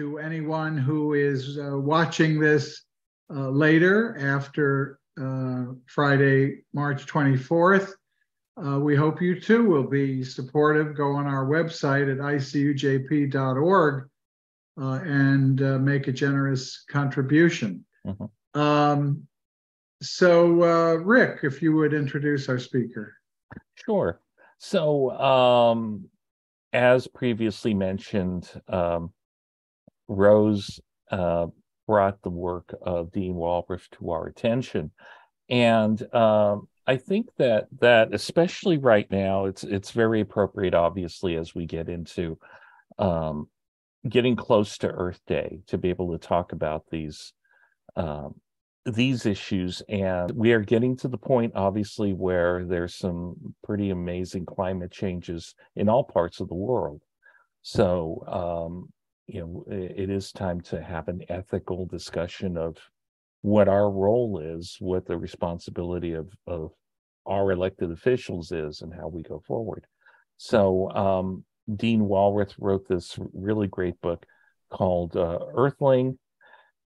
to anyone who is watching this later after Friday, March 24th. We hope you too will be supportive. Go on our website at icujp.org and make a generous contribution. Mm-hmm. So Rick, if you would introduce our speaker. Sure. So as previously mentioned, Rose brought the work of Dean Wallraff to our attention. And I think that especially right now, it's very appropriate, obviously, as we get into getting close to Earth Day, to be able to talk about these issues. And we are getting to the point, obviously, where there's some pretty amazing climate changes in all parts of the world. So, it is time to have an ethical discussion of what our role is, what the responsibility of our elected officials is, and how we go forward. So Dean Wallraff wrote this really great book called Earthling.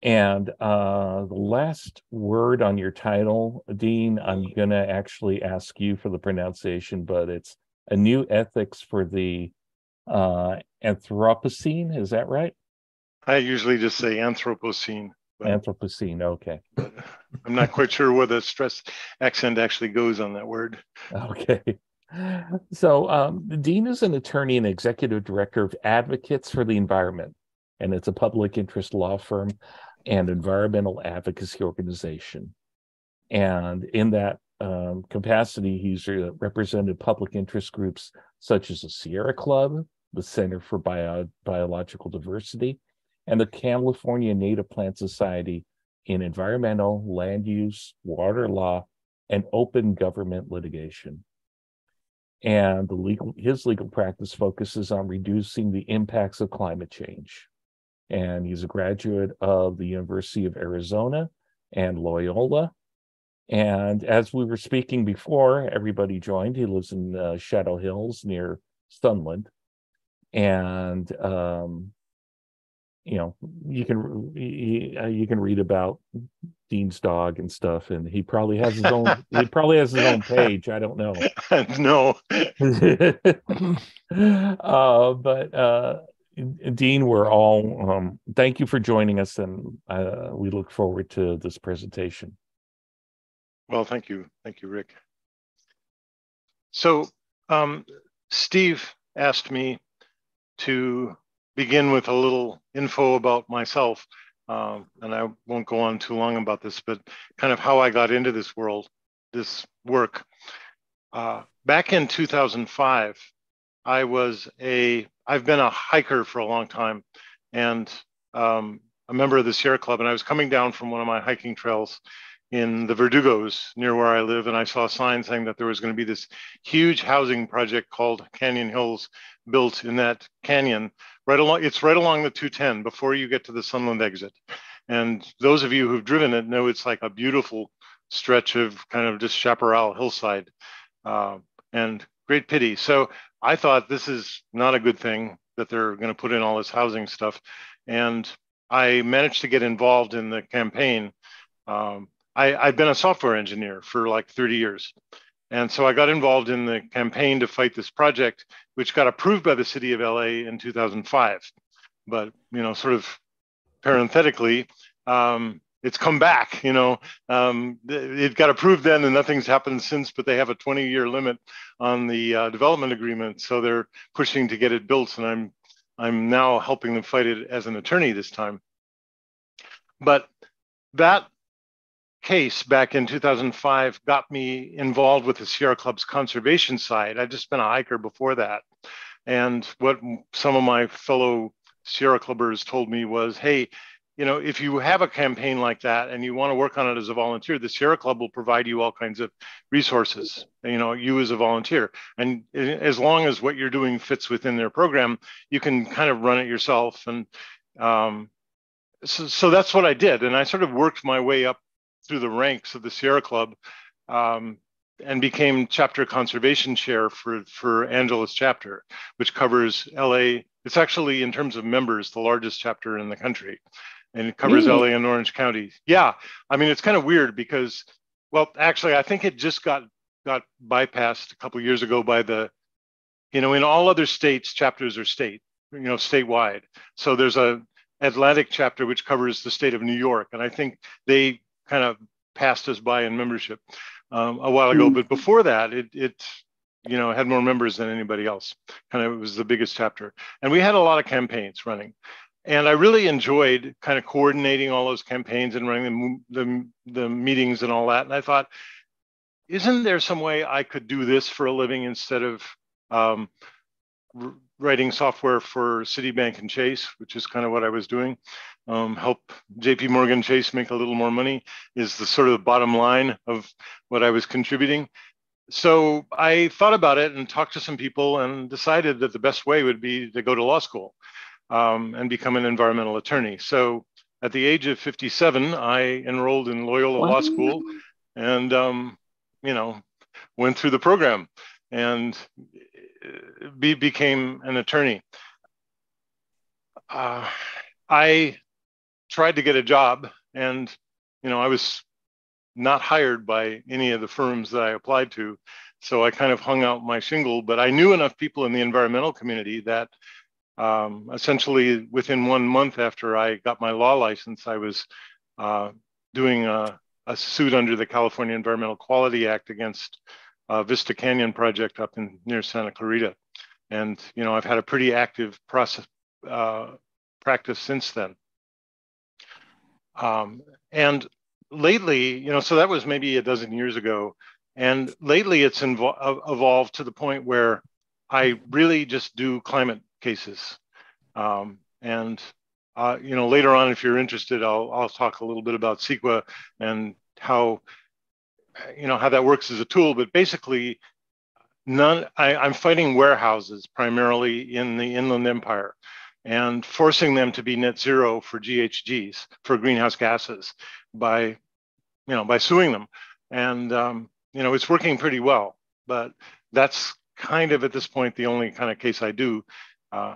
And the last word on your title, Dean, I'm going to actually ask you for the pronunciation, but it's A New Ethics for the Anthropocene. Is that right? I usually just say Anthropocene. Anthropocene, okay. I'm not quite sure where the stress accent actually goes on that word. Okay. So Dean is an attorney and executive director of Advocates for the Environment, and it's a public interest law firm and environmental advocacy organization. And in that capacity, he's represented public interest groups such as the Sierra Club, the Center for Biological Diversity, and the California Native Plant Society in environmental, land use, water law, and open government litigation. And his legal practice focuses on reducing the impacts of climate change. And he's a graduate of the University of Arizona and Loyola. And as we were speaking before everybody joined, he lives in Shadow Hills near Sunland. And you can read about Dean's dog and stuff, and he probably has his own page. I don't know. No. But Dean, we're all thank you for joining us, and we look forward to this presentation. Well, thank you, Rick. So Steve asked me to begin with a little info about myself, and I won't go on too long about this, but kind of how I got into this work. Back in 2005, I've been a hiker for a long time, and a member of the Sierra Club, and I was coming down from one of my hiking trails in the Verdugos near where I live, and I saw a sign saying that there was going to be this huge housing project called Canyon Hills built in that canyon. Right along the 210 before you get to the Sunland exit. And those of you who've driven it know it's like a beautiful stretch of kind of just chaparral hillside, and great pity. So I thought this is not a good thing that they're going to put in all this housing stuff. And I managed to get involved in the campaign. I've been a software engineer for like 30 years. And so I got involved in the campaign to fight this project, which got approved by the city of LA in 2005. But, sort of parenthetically, it's come back, it got approved then and nothing's happened since, but they have a 20-year limit on the development agreement. So they're pushing to get it built, and I'm now helping them fight it as an attorney this time. But that case back in 2005 got me involved with the Sierra Club's conservation side. I'd just been a hiker before that. And what some of my fellow Sierra Clubbers told me was, hey, if you have a campaign like that and you want to work on it as a volunteer, the Sierra Club will provide you all kinds of resources, you as a volunteer. And as long as what you're doing fits within their program, you can kind of run it yourself. And so that's what I did. And I sort of worked my way up through the ranks of the Sierra Club, and became chapter conservation chair for Angeles chapter, which covers LA, It's actually, in terms of members, the largest chapter in the country, and it covers LA and Orange County. Yeah, I mean, it's kind of weird because, well, actually, I think it just got bypassed a couple of years ago by the, you know, in all other states, chapters are state, you know, statewide. So there's a Atlantic chapter which covers the state of New York, and I think they kind of passed us by in membership a while ago. But before that, it you know, had more members than anybody else. Kind of, it was the biggest chapter, and we had a lot of campaigns running, and I really enjoyed kind of coordinating all those campaigns and running the meetings and all that. And I thought, isn't there some way I could do this for a living instead of writing software for Citibank and Chase, which is kind of what I was doing? Help JP Morgan Chase make a little more money is the sort of bottom line of what I was contributing. So I thought about it and talked to some people and decided that the best way would be to go to law school and become an environmental attorney. So at the age of 57, I enrolled in Loyola Law School and, you know, went through the program and became an attorney. I tried to get a job and, you know, I was not hired by any of the firms that I applied to. So I kind of hung out my shingle, but I knew enough people in the environmental community that essentially within 1 month after I got my law license, I was doing a suit under the California Environmental Quality Act against Vista Canyon project up in near Santa Clarita. And, you know, I've had a pretty active process practice since then. And lately, you know, so that was maybe a dozen years ago. And lately it's evolved to the point where I really just do climate cases. You know, later on, if you're interested, I'll talk a little bit about CEQA and how, you know, how that works as a tool. But basically, I'm fighting warehouses primarily in the Inland Empire and forcing them to be net zero for GHGs, for greenhouse gases, by, you know, by suing them. And, you know, it's working pretty well, but that's kind of at this point the only kind of case I do,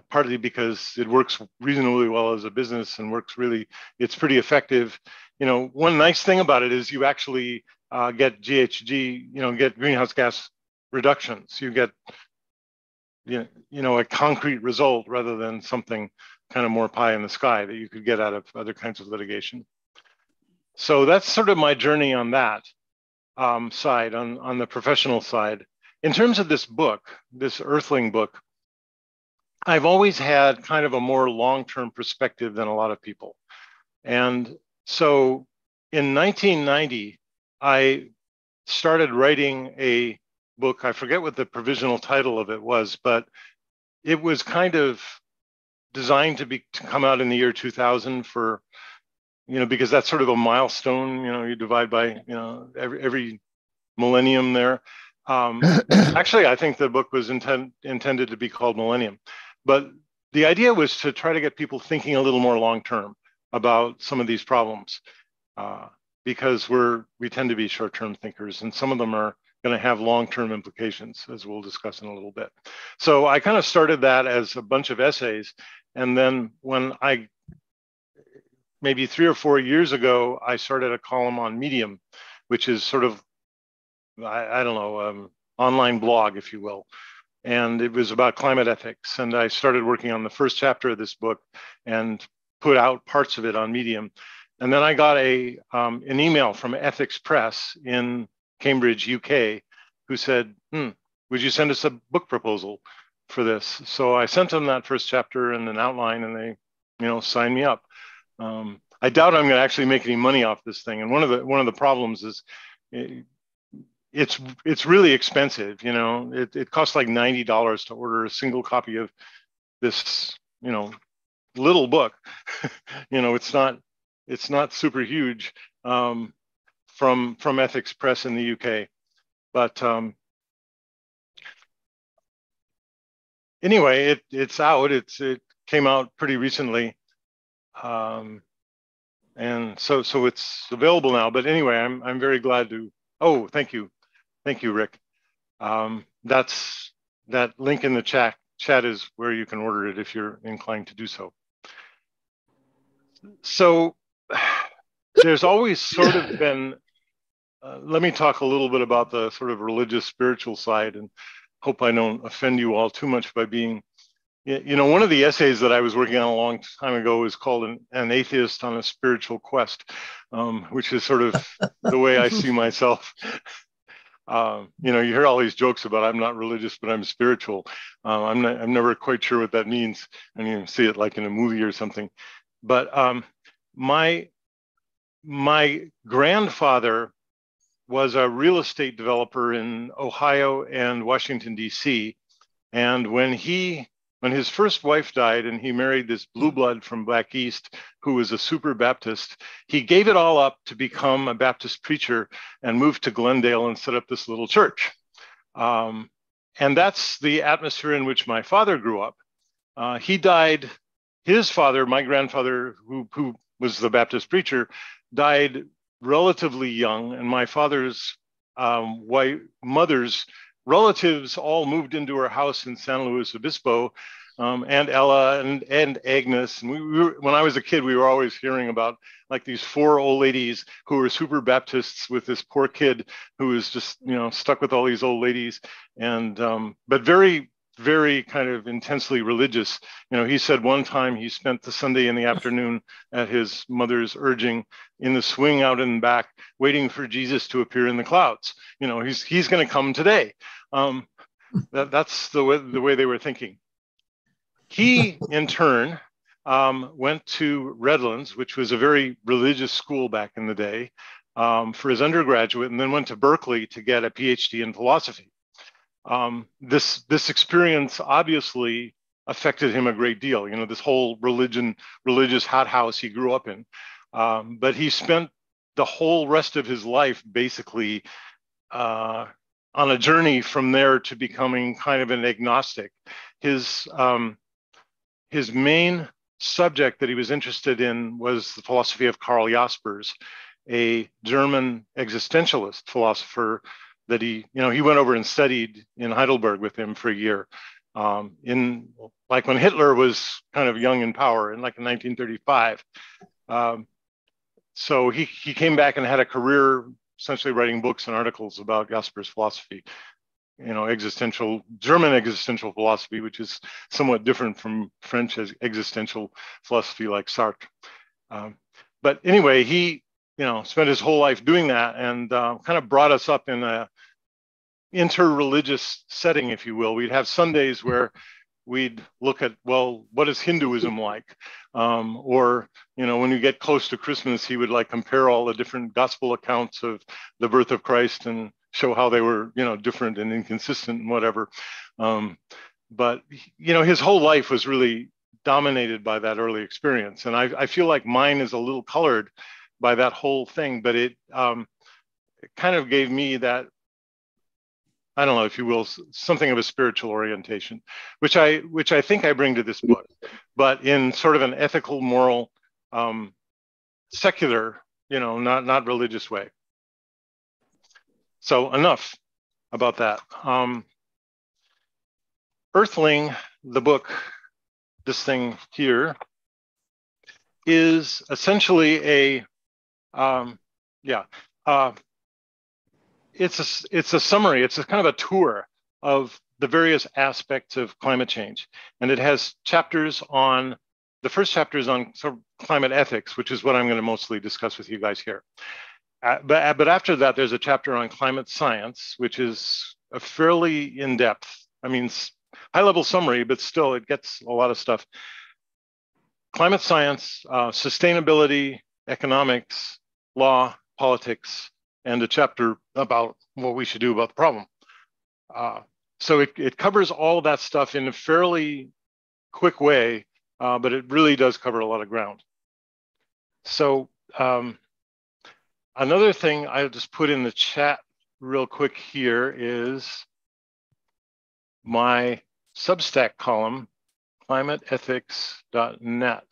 partly because it works reasonably well as a business and works really, it's pretty effective. You know, one nice thing about it is you actually get GHG, you know, get greenhouse gas reductions. You get, you know, a concrete result rather than something kind of more pie in the sky that you could get out of other kinds of litigation. So that's sort of my journey on that side, on the professional side. In terms of this book, this Earthling book, I've always had kind of a more long-term perspective than a lot of people. And so in 1990, I started writing a book. I forget what the provisional title of it was, but it was kind of designed to come out in the year 2000 for, you know, because that's sort of a milestone, you know, you divide by, you know, every millennium there. Actually, I think the book was intended to be called Millennium, but the idea was to try to get people thinking a little more long-term about some of these problems because we tend to be short-term thinkers, and some of them are going to have long-term implications, as we'll discuss in a little bit. So I kind of started that as a bunch of essays. And then when I, maybe 3 or 4 years ago, I started a column on Medium, which is sort of, I don't know, online blog, if you will. And it was about climate ethics. And I started working on the first chapter of this book and put out parts of it on Medium. And then I got an email from Ethics Press in Cambridge, UK, who said, would you send us a book proposal for this? So I sent them that first chapter and an outline, and they, you know, signed me up. I doubt I'm going to actually make any money off this thing. And one of the problems is it's really expensive. You know, it costs like $90 to order a single copy of this, you know, little book. You know, it's not super huge. From Ethics Press in the UK. But anyway, it's out. It came out pretty recently. And so it's available now. But anyway, I'm very glad to, oh, thank you. Thank you, Rick. That's that link in the chat chat is where you can order it if you're inclined to do so. So there's always sort of been, let me talk a little bit about the sort of religious spiritual side, and hope I don't offend you all too much by being, you know, one of the essays that I was working on a long time ago is called An Atheist on a Spiritual Quest, which is sort of the way I see myself. You know, you hear all these jokes about I'm not religious, but I'm spiritual. I'm never quite sure what that means. I mean, you see it like in a movie or something. But my grandfather was a real estate developer in Ohio and Washington, D.C. And when his first wife died and he married this blue blood from back east who was a super Baptist, he gave it all up to become a Baptist preacher and moved to Glendale and set up this little church. And that's the atmosphere in which my father grew up. He died. His father, my grandfather, who was the Baptist preacher, died relatively young, and my father's mother's relatives all moved into her house in San Luis Obispo, Aunt Ella and Agnes. And when I was a kid, we were always hearing about like these four old ladies who were super Baptists with this poor kid who was just, you know, stuck with all these old ladies, and but very kind of intensely religious. You know, he said one time he spent the Sunday in the afternoon at his mother's urging in the swing out in the back, waiting for Jesus to appear in the clouds. You know, he's going to come today. That's the way they were thinking. He, in turn, went to Redlands, which was a very religious school back in the day, for his undergraduate, and then went to Berkeley to get a PhD in philosophy. This experience obviously affected him a great deal. You know, this whole religious hothouse he grew up in. But he spent the whole rest of his life basically on a journey from there to becoming kind of an agnostic. His main subject that he was interested in was the philosophy of Karl Jaspers, a German existentialist philosopher that he went over and studied in Heidelberg with him for a year, in like when Hitler was kind of young in power, in like in 1935. So he came back and had a career essentially writing books and articles about Jaspers' philosophy, you know, German existential philosophy, which is somewhat different from French existential philosophy like Sartre. But anyway, he, you know, spent his whole life doing that, and kind of brought us up in a interreligious setting, if you will. We'd have Sundays where we'd look at, well, what is Hinduism like? Or, you know, when you get close to Christmas, he would like compare all the different gospel accounts of the birth of Christ and show how they were, you know, different and inconsistent and whatever. But, you know, his whole life was really dominated by that early experience. And I feel like mine is a little colored by that whole thing, but it kind of gave me that, I don't know, if you will, something of a spiritual orientation, which I think I bring to this book, but in sort of an ethical, moral, secular, you know, not religious way. So enough about that. Earthling, the book, this thing here, is essentially a it's a summary. It's a kind of a tour of the various aspects of climate change, and it has chapters on the first chapter is on sort of climate ethics, which is what I'm going to mostly discuss with you guys here. But after that, there's a chapter on climate science, which is a fairly in-depth, I mean, high-level summary, but still it gets a lot of stuff. Climate science, sustainability, economics, law, politics, and a chapter about what we should do about the problem. So it covers all of that stuff in a fairly quick way, but it really does cover a lot of ground. So another thing I'll just put in the chat real quick here is my Substack column, climateethics.net,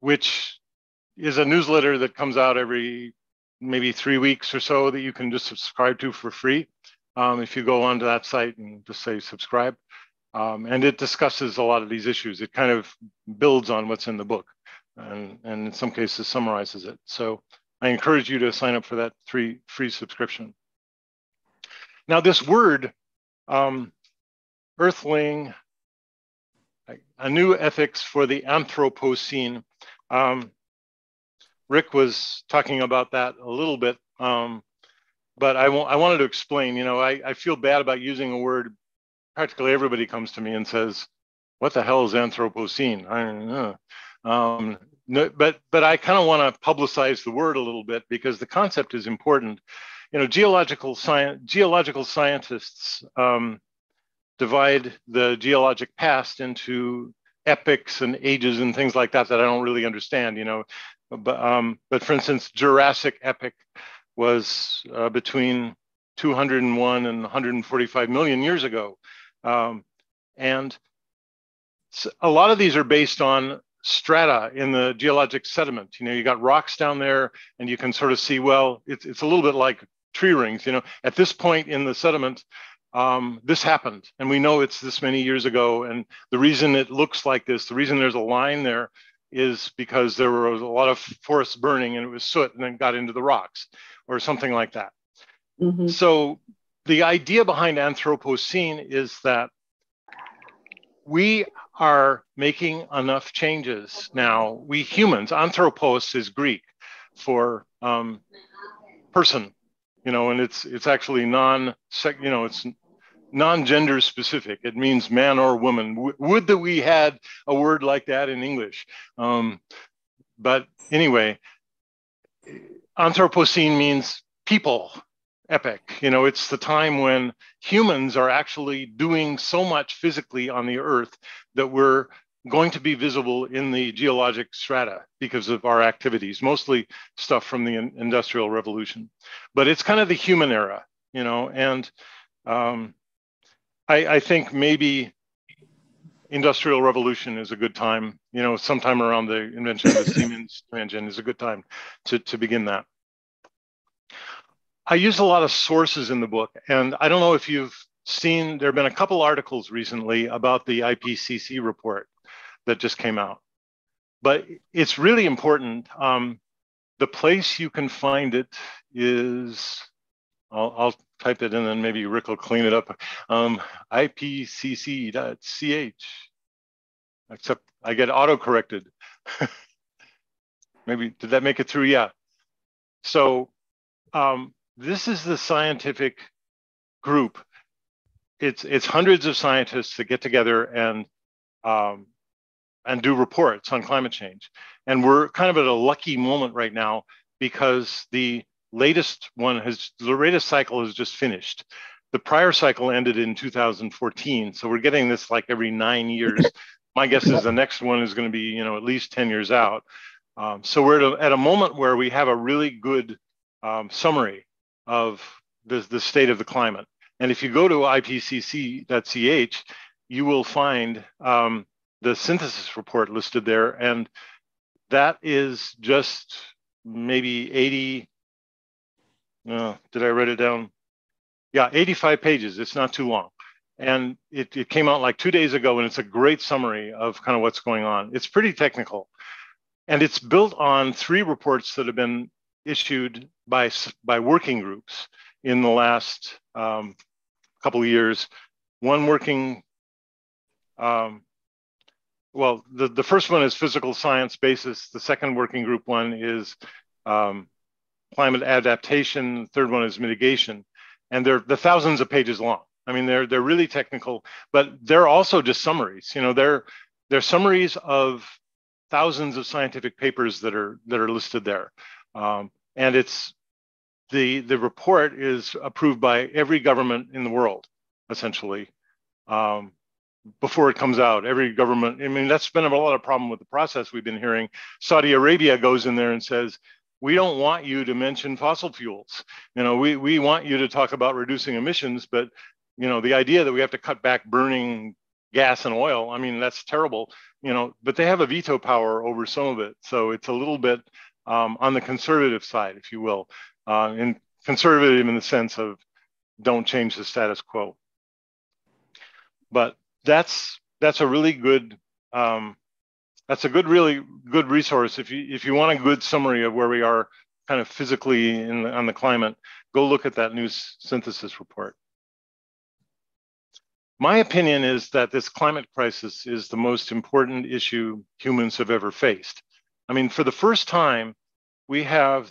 which is a newsletter that comes out every maybe 3 weeks or so that you can just subscribe to for free. if you go onto that site and just say subscribe. And it discusses a lot of these issues. It kind of builds on what's in the book and in some cases summarizes it. So I encourage you to sign up for that free subscription. Now this word, Earthling, a new ethics for the Anthropocene. Rick was talking about that a little bit, but I wanted to explain, you know, I feel bad about using a word. Practically everybody comes to me and says, what the hell is Anthropocene? I don't know. No, but I kind of want to publicize the word a little bit because the concept is important. You know, geological scientists divide the geologic past into epochs and ages and things like that that I don't really understand, you know. But for instance, Jurassic epoch was between 201 and 145 million years ago. And a lot of these are based on strata in the geologic sediment. You know, you got rocks down there and you can sort of see, well, it's a little bit like tree rings, you know, at this point in the sediment, this happened. And we know it's this many years ago. And the reason it looks like this, the reason there's a line there is because there was a lot of forest burning and it was soot and then got into the rocks or something like that. Mm-hmm. So the idea behind Anthropocene is that we are making enough changes now. We humans, anthropos is Greek for person, you know, and it's actually it's non-gender specific. It means man or woman. Would that we had a word like that in English. But anyway, Anthropocene means people. Epic, you know, it's the time when humans are actually doing so much physically on the earth that we're going to be visible in the geologic strata because of our activities, mostly stuff from the Industrial Revolution. But it's kind of the human era, you know, and I think maybe Industrial Revolution is a good time, you know, sometime around the invention of the Siemens engine is a good time to begin that. I use a lot of sources in the book, and I don't know if you've seen, there have been a couple articles recently about the IPCC report that just came out, but it's really important. The place you can find it is, I'll type it in and then maybe Rick will clean it up, IPCC.ch, except I get auto-corrected. Maybe, did that make it through? Yeah. So, this is the scientific group. It's hundreds of scientists that get together and do reports on climate change. And we're kind of at a lucky moment right now because the latest cycle has just finished. The prior cycle ended in 2014. So we're getting this like every 9 years. My guess is the next one is going to be, you know, at least 10 years out. So we're at a moment where we have a really good summary of the state of the climate. And if you go to IPCC.ch, you will find the synthesis report listed there. And that is just maybe 85 pages. It's not too long. And it came out like 2 days ago, and it's a great summary of kind of what's going on. It's pretty technical. And it's built on 3 reports that have been issued by working groups in the last couple of years. One working, the first one is physical science basis. The second working group one is climate adaptation. The third one is mitigation. And they're thousands of pages long. I mean, they're really technical, but they're also just summaries. You know, they're summaries of thousands of scientific papers that are listed there. And it's the report is approved by every government in the world, essentially, before it comes out. Every government, I mean, that's been a lot of problem with the process we've been hearing. Saudi Arabia goes in there and says, we don't want you to mention fossil fuels. You know, we want you to talk about reducing emissions, but, you know, the idea that we have to cut back burning gas and oil, I mean, that's terrible, you know, but they have a veto power over some of it. So it's a little bit on the conservative side, if you will, and conservative in the sense of don't change the status quo. But that's a really good really good resource. If you want a good summary of where we are kind of physically on the climate, go look at that new synthesis report. My opinion is that this climate crisis is the most important issue humans have ever faced. I mean, for the first time, we have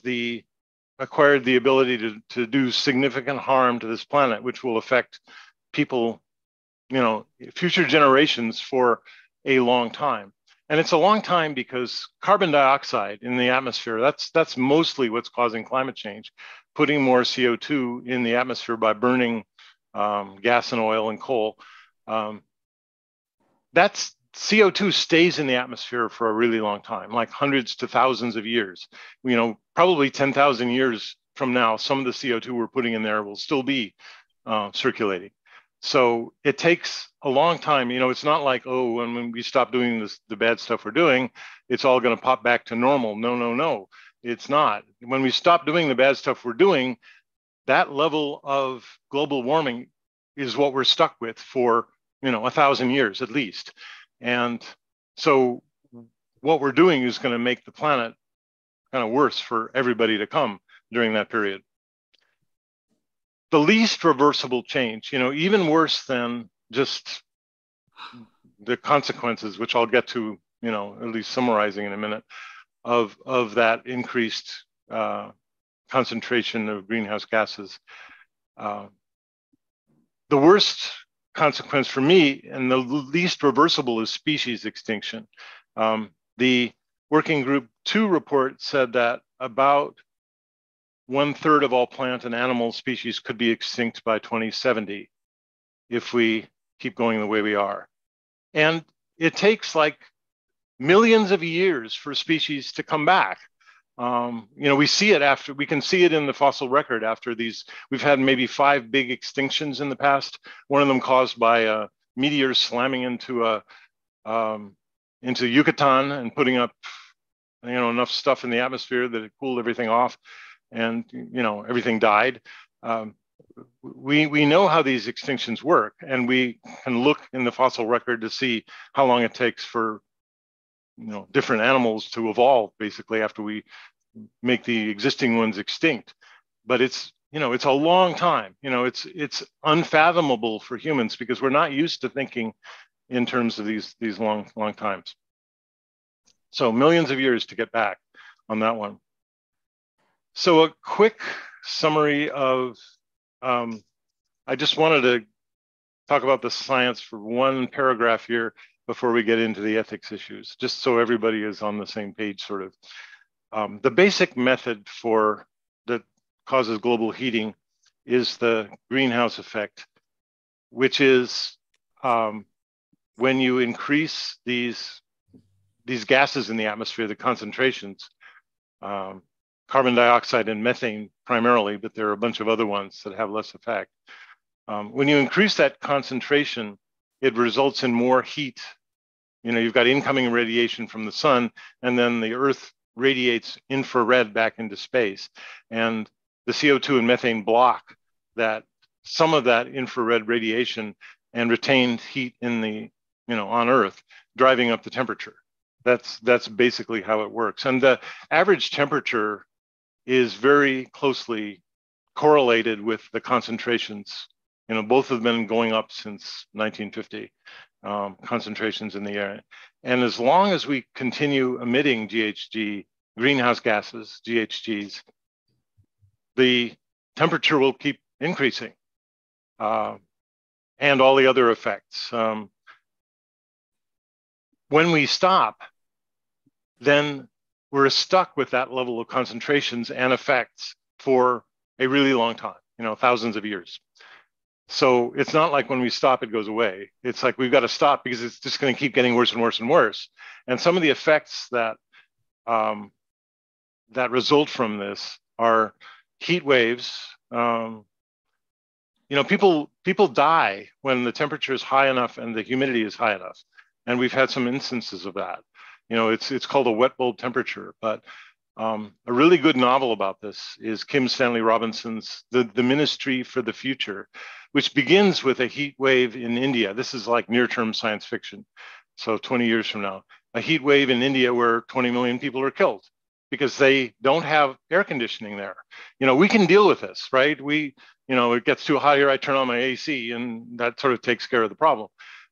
acquired the ability to do significant harm to this planet, which will affect people, you know, future generations for a long time. And it's a long time because carbon dioxide in the atmosphere, that's mostly what's causing climate change, putting more CO2 in the atmosphere by burning gas and oil and coal. That's CO2 stays in the atmosphere for a really long time, like hundreds to thousands of years. You know, probably 10,000 years from now, some of the CO2 we're putting in there will still be circulating. So it takes a long time. You know, it's not like, oh, when we stop doing this, the bad stuff we're doing, it's all going to pop back to normal. No, no, no, it's not. When we stop doing the bad stuff we're doing, that level of global warming is what we're stuck with for, you know, 1,000 years at least. And so what we're doing is going to make the planet kind of worse for everybody to come during that period. The least reversible change, you know, even worse than just the consequences, which I'll get to, you know, at least summarizing in a minute, of that increased concentration of greenhouse gases. The worst consequence for me, and the least reversible, is species extinction. The Working Group 2 report said that about 1/3 of all plant and animal species could be extinct by 2070 if we keep going the way we are. And it takes like millions of years for species to come back. You know, we can see it in the fossil record after these. We've had maybe 5 big extinctions in the past. One of them caused by a meteor slamming into Yucatan and putting up, you know, enough stuff in the atmosphere that it cooled everything off, and, you know, everything died. We know how these extinctions work, and we can look in the fossil record to see how long it takes for, you know, different animals to evolve basically after we make the existing ones extinct. But it's, you know, it's a long time. You know, it's unfathomable for humans because we're not used to thinking in terms of these long times. So millions of years to get back on that one. So a quick summary of, I just wanted to talk about the science for one paragraph here before we get into the ethics issues, just so everybody is on the same page, sort of. The basic method that causes global heating is the greenhouse effect, which is when you increase these gases in the atmosphere, the concentrations, carbon dioxide and methane primarily, but there are a bunch of other ones that have less effect. When you increase that concentration, it results in more heat. You know, you've got incoming radiation from the sun, and then the Earth radiates infrared back into space. And the CO2 and methane block that some of that infrared radiation and retained heat in the, you know, on Earth, driving up the temperature. That's basically how it works. And the average temperature is very closely correlated with the concentrations. You know, both have been going up since 1950, concentrations in the air. And as long as we continue emitting GHG, greenhouse gases, GHGs, the temperature will keep increasing, and all the other effects. When we stop, then we're stuck with that level of concentrations and effects for a really long time, you know, thousands of years. So it's not like when we stop, it goes away. It's like we've got to stop because it's just going to keep getting worse and worse and worse. And some of the effects that result from this are heat waves. You know, people die when the temperature is high enough and the humidity is high enough. And we've had some instances of that. You know, it's called a wet bulb temperature, but A really good novel about this is Kim Stanley Robinson's The Ministry for the Future, which begins with a heat wave in India. This is like near-term science fiction, so 20 years from now. A heat wave in India where 20 million people are killed because they don't have air conditioning there. You know, we can deal with this, right? We, you know, it gets too hot here, I turn on my AC, and that sort of takes care of the problem.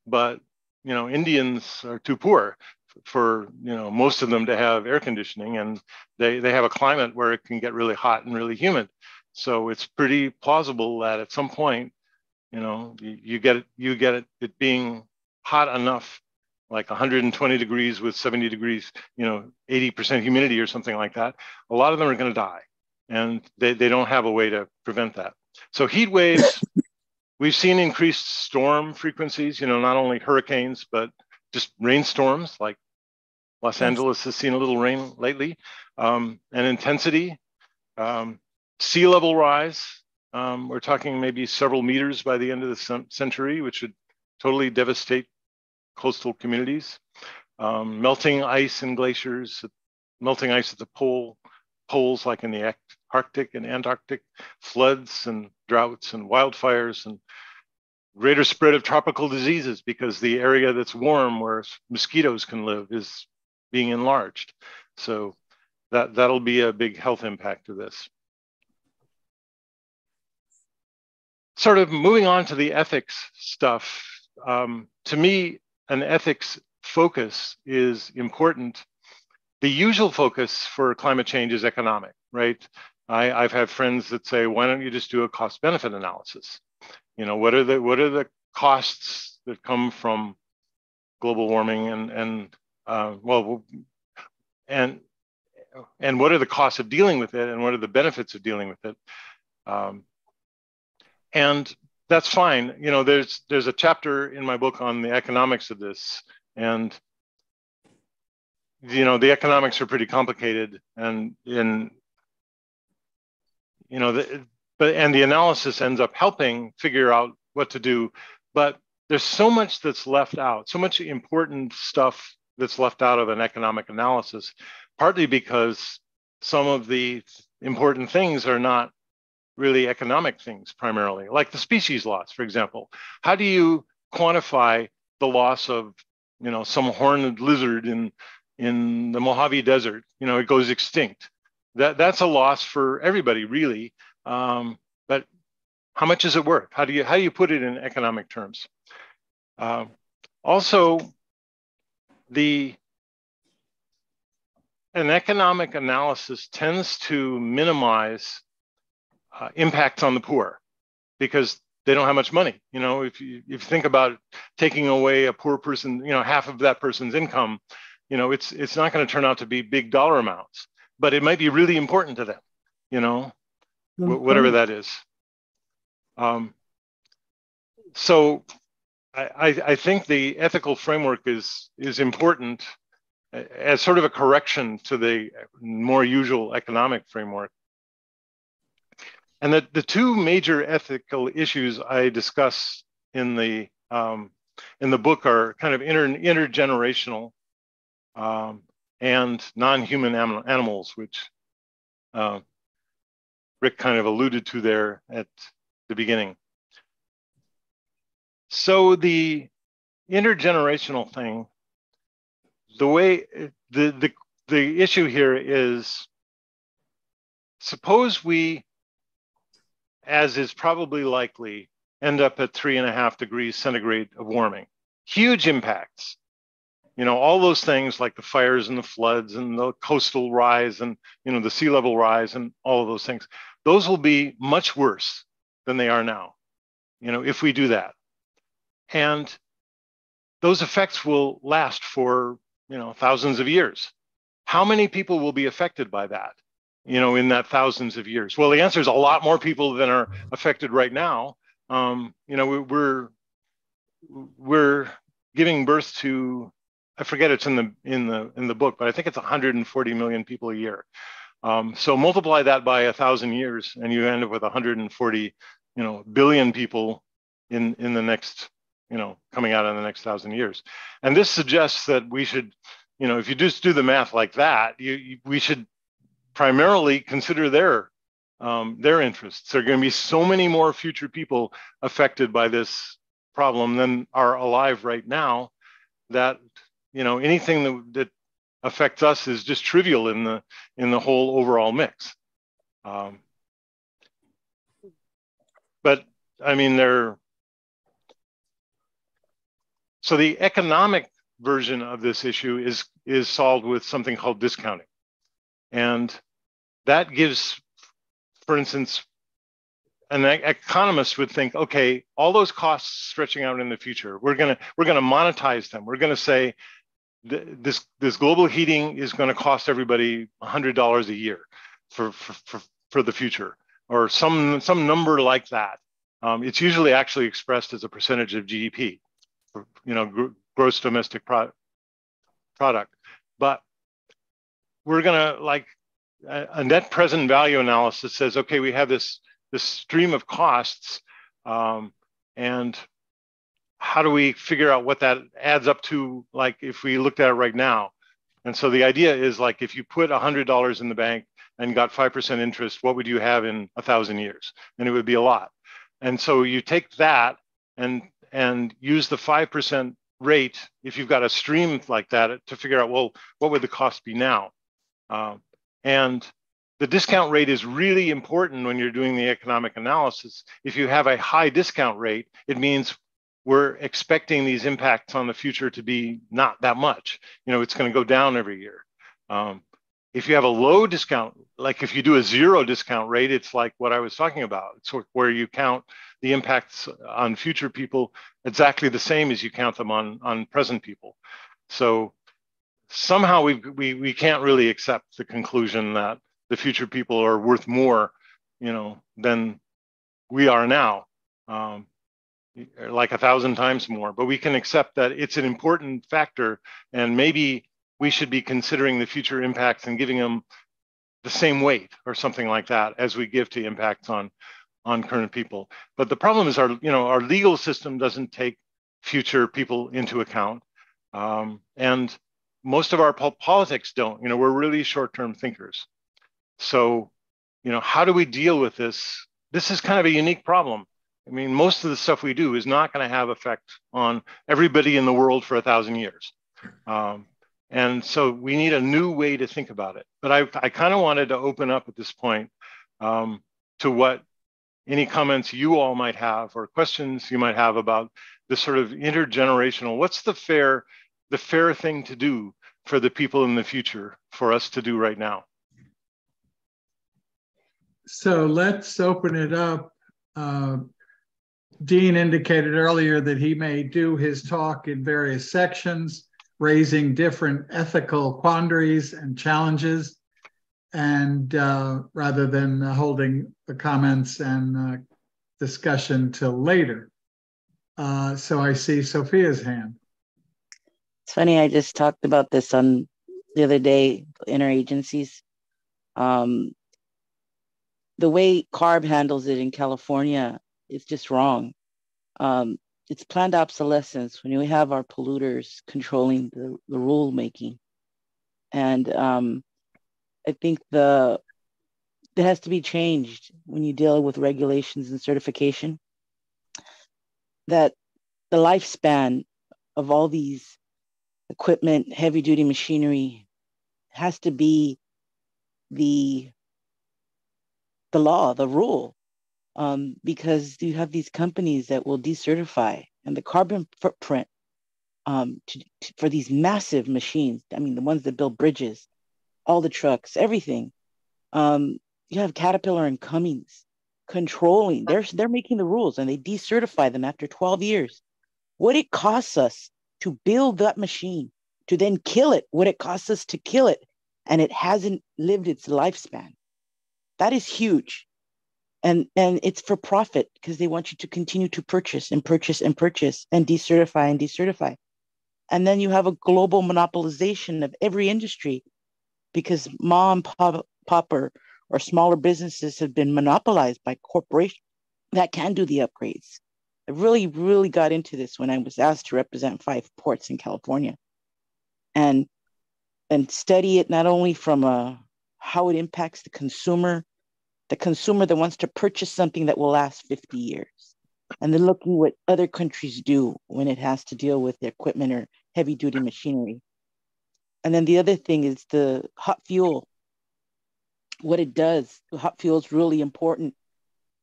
But, you know, Indians are too poor for, you know, most of them to have air conditioning, and they have a climate where it can get really hot and really humid. So it's pretty plausible that at some point, you know, you get it being hot enough, like 120 degrees with 70 degrees, you know, 80% humidity or something like that. A lot of them are going to die, and they don't have a way to prevent that. So heat waves, we've seen increased storm frequencies, you know, not only hurricanes, but just rainstorms, like Los Angeles has seen a little rain lately, and intensity, sea level rise. We're talking maybe several meters by the end of the century, which would totally devastate coastal communities. Melting ice and glaciers, melting ice at the poles like in the Arctic and Antarctic, floods and droughts and wildfires, and greater spread of tropical diseases because the area that's warm where mosquitoes can live is being enlarged. So that'll be a big health impact of this. Sort of moving on to the ethics stuff, to me, an ethics focus is important. The usual focus for climate change is economic, right? I've had friends that say, why don't you just do a cost-benefit analysis? You know, what are the costs that come from global warming, and what are the costs of dealing with it, and what are the benefits of dealing with it? And that's fine. You know, there's a chapter in my book on the economics of this, and you know, the economics are pretty complicated, and the analysis ends up helping figure out what to do. But there's so much that's left out, so much important stuff that's left out of an economic analysis, partly because some of the important things are not really economic things primarily, like the species loss, for example. How do you quantify the loss of, you know, some horned lizard in the Mojave Desert? You know, it goes extinct. That's a loss for everybody, really. But how much is it worth? How do you put it in economic terms? Also, an economic analysis tends to minimize impacts on the poor because they don't have much money. You know, if you think about taking away a poor person, you know, half of that person's income, you know, it's not going to turn out to be big dollar amounts, but it might be really important to them, you know, whatever that is. So I think the ethical framework is important as sort of a correction to the more usual economic framework. And the two major ethical issues I discuss in the book are kind of intergenerational and non-human animals, which Rick kind of alluded to there at the beginning. So the intergenerational thing, the issue here is, suppose we, as is probably likely, end up at 3.5 degrees centigrade of warming. Huge impacts. You know, all those things like the fires and the floods and the coastal rise and, you know, the sea level rise and all of those things. Those will be much worse than they are now, you know, if we do that. And those effects will last for, you know, thousands of years. How many people will be affected by that, you know, in that thousands of years? Well, the answer is a lot more people than are affected right now. You know, we're giving birth to, I forget, it's in the book, but I think it's 140 million people a year. So multiply that by 1,000 years, and you end up with 140, you know, billion people in the next, you know, coming out in the next 1,000 years. And this suggests that we should, you know, if you just do the math like that, we should primarily consider their interests. There are going to be so many more future people affected by this problem than are alive right now that, you know, anything that affects us is just trivial in the whole overall mix. But I mean, so the economic version of this issue is solved with something called discounting. And that gives, for instance, an economist would think, okay, all those costs stretching out in the future, we're gonna monetize them. We're gonna say this global heating is gonna cost everybody $100 a year for the future, or some number like that. It's usually actually expressed as a percentage of GDP, you know, gross domestic product. But we're gonna, like, a net present value analysis says, okay, we have this stream of costs, and how do we figure out what that adds up to, like, if we looked at it right now? And so the idea is, like, if you put $100 in the bank and got 5% interest, what would you have in 1,000 years? And it would be a lot. And so you take that and use the 5% rate, if you've got a stream like that, to figure out, well, what would the cost be now? And the discount rate is really important when you're doing the economic analysis. If you have a high discount rate, it means we're expecting these impacts on the future to be not that much. You know, it's going to go down every year. If you have a low discount, like if you do a zero discount rate, it's like what I was talking about. It's where you count the impacts on future people exactly the same as you count them on present people. So somehow we can't really accept the conclusion that the future people are worth more, you know, than we are now, like 1,000 times more. But we can accept that it's an important factor, and maybe we should be considering the future impacts and giving them the same weight or something like that as we give to impacts on current people. But the problem is our legal system doesn't take future people into account. And most of our politics don't. You know, we're really short-term thinkers. So, you know, how do we deal with this? This is kind of a unique problem. I mean, most of the stuff we do is not going to have effect on everybody in the world for 1,000 years. And so we need a new way to think about it. But I kind of wanted to open up at this point to what any comments you all might have, or questions you might have about this sort of intergenerational, what's the fair thing to do for the people in the future for us to do right now? So let's open it up. Dean indicated earlier that he may do his talk in various sections, raising different ethical quandaries and challenges, and rather than holding the comments and discussion till later. So I see Sophia's hand. It's funny, I just talked about this on the other day, interagencies. The way CARB handles it in California is just wrong. It's planned obsolescence when we have our polluters controlling the rule making. And I think that has to be changed when you deal with regulations and certification, that the lifespan of all these equipment, heavy duty machinery has to be the law, the rule. Because you have these companies that will decertify, and the carbon footprint for these massive machines, I mean, the ones that build bridges, all the trucks, everything. You have Caterpillar and Cummins controlling, they're making the rules, and they decertify them after 12 years. What it costs us to build that machine, to then kill it, what it costs us to kill it, and it hasn't lived its lifespan. That is huge. And it's for profit, because they want you to continue to purchase and purchase and purchase and decertify and decertify. And then you have a global monopolization of every industry, because mom, pop or smaller businesses have been monopolized by corporations that can do the upgrades. I really, really got into this when I was asked to represent 5 ports in California and study it not only from a how it impacts the consumer that wants to purchase something that will last 50 years. And then looking what other countries do when it has to deal with the equipment or heavy duty machinery. And then the other thing is the hot fuel, what it does. Hot fuel is really important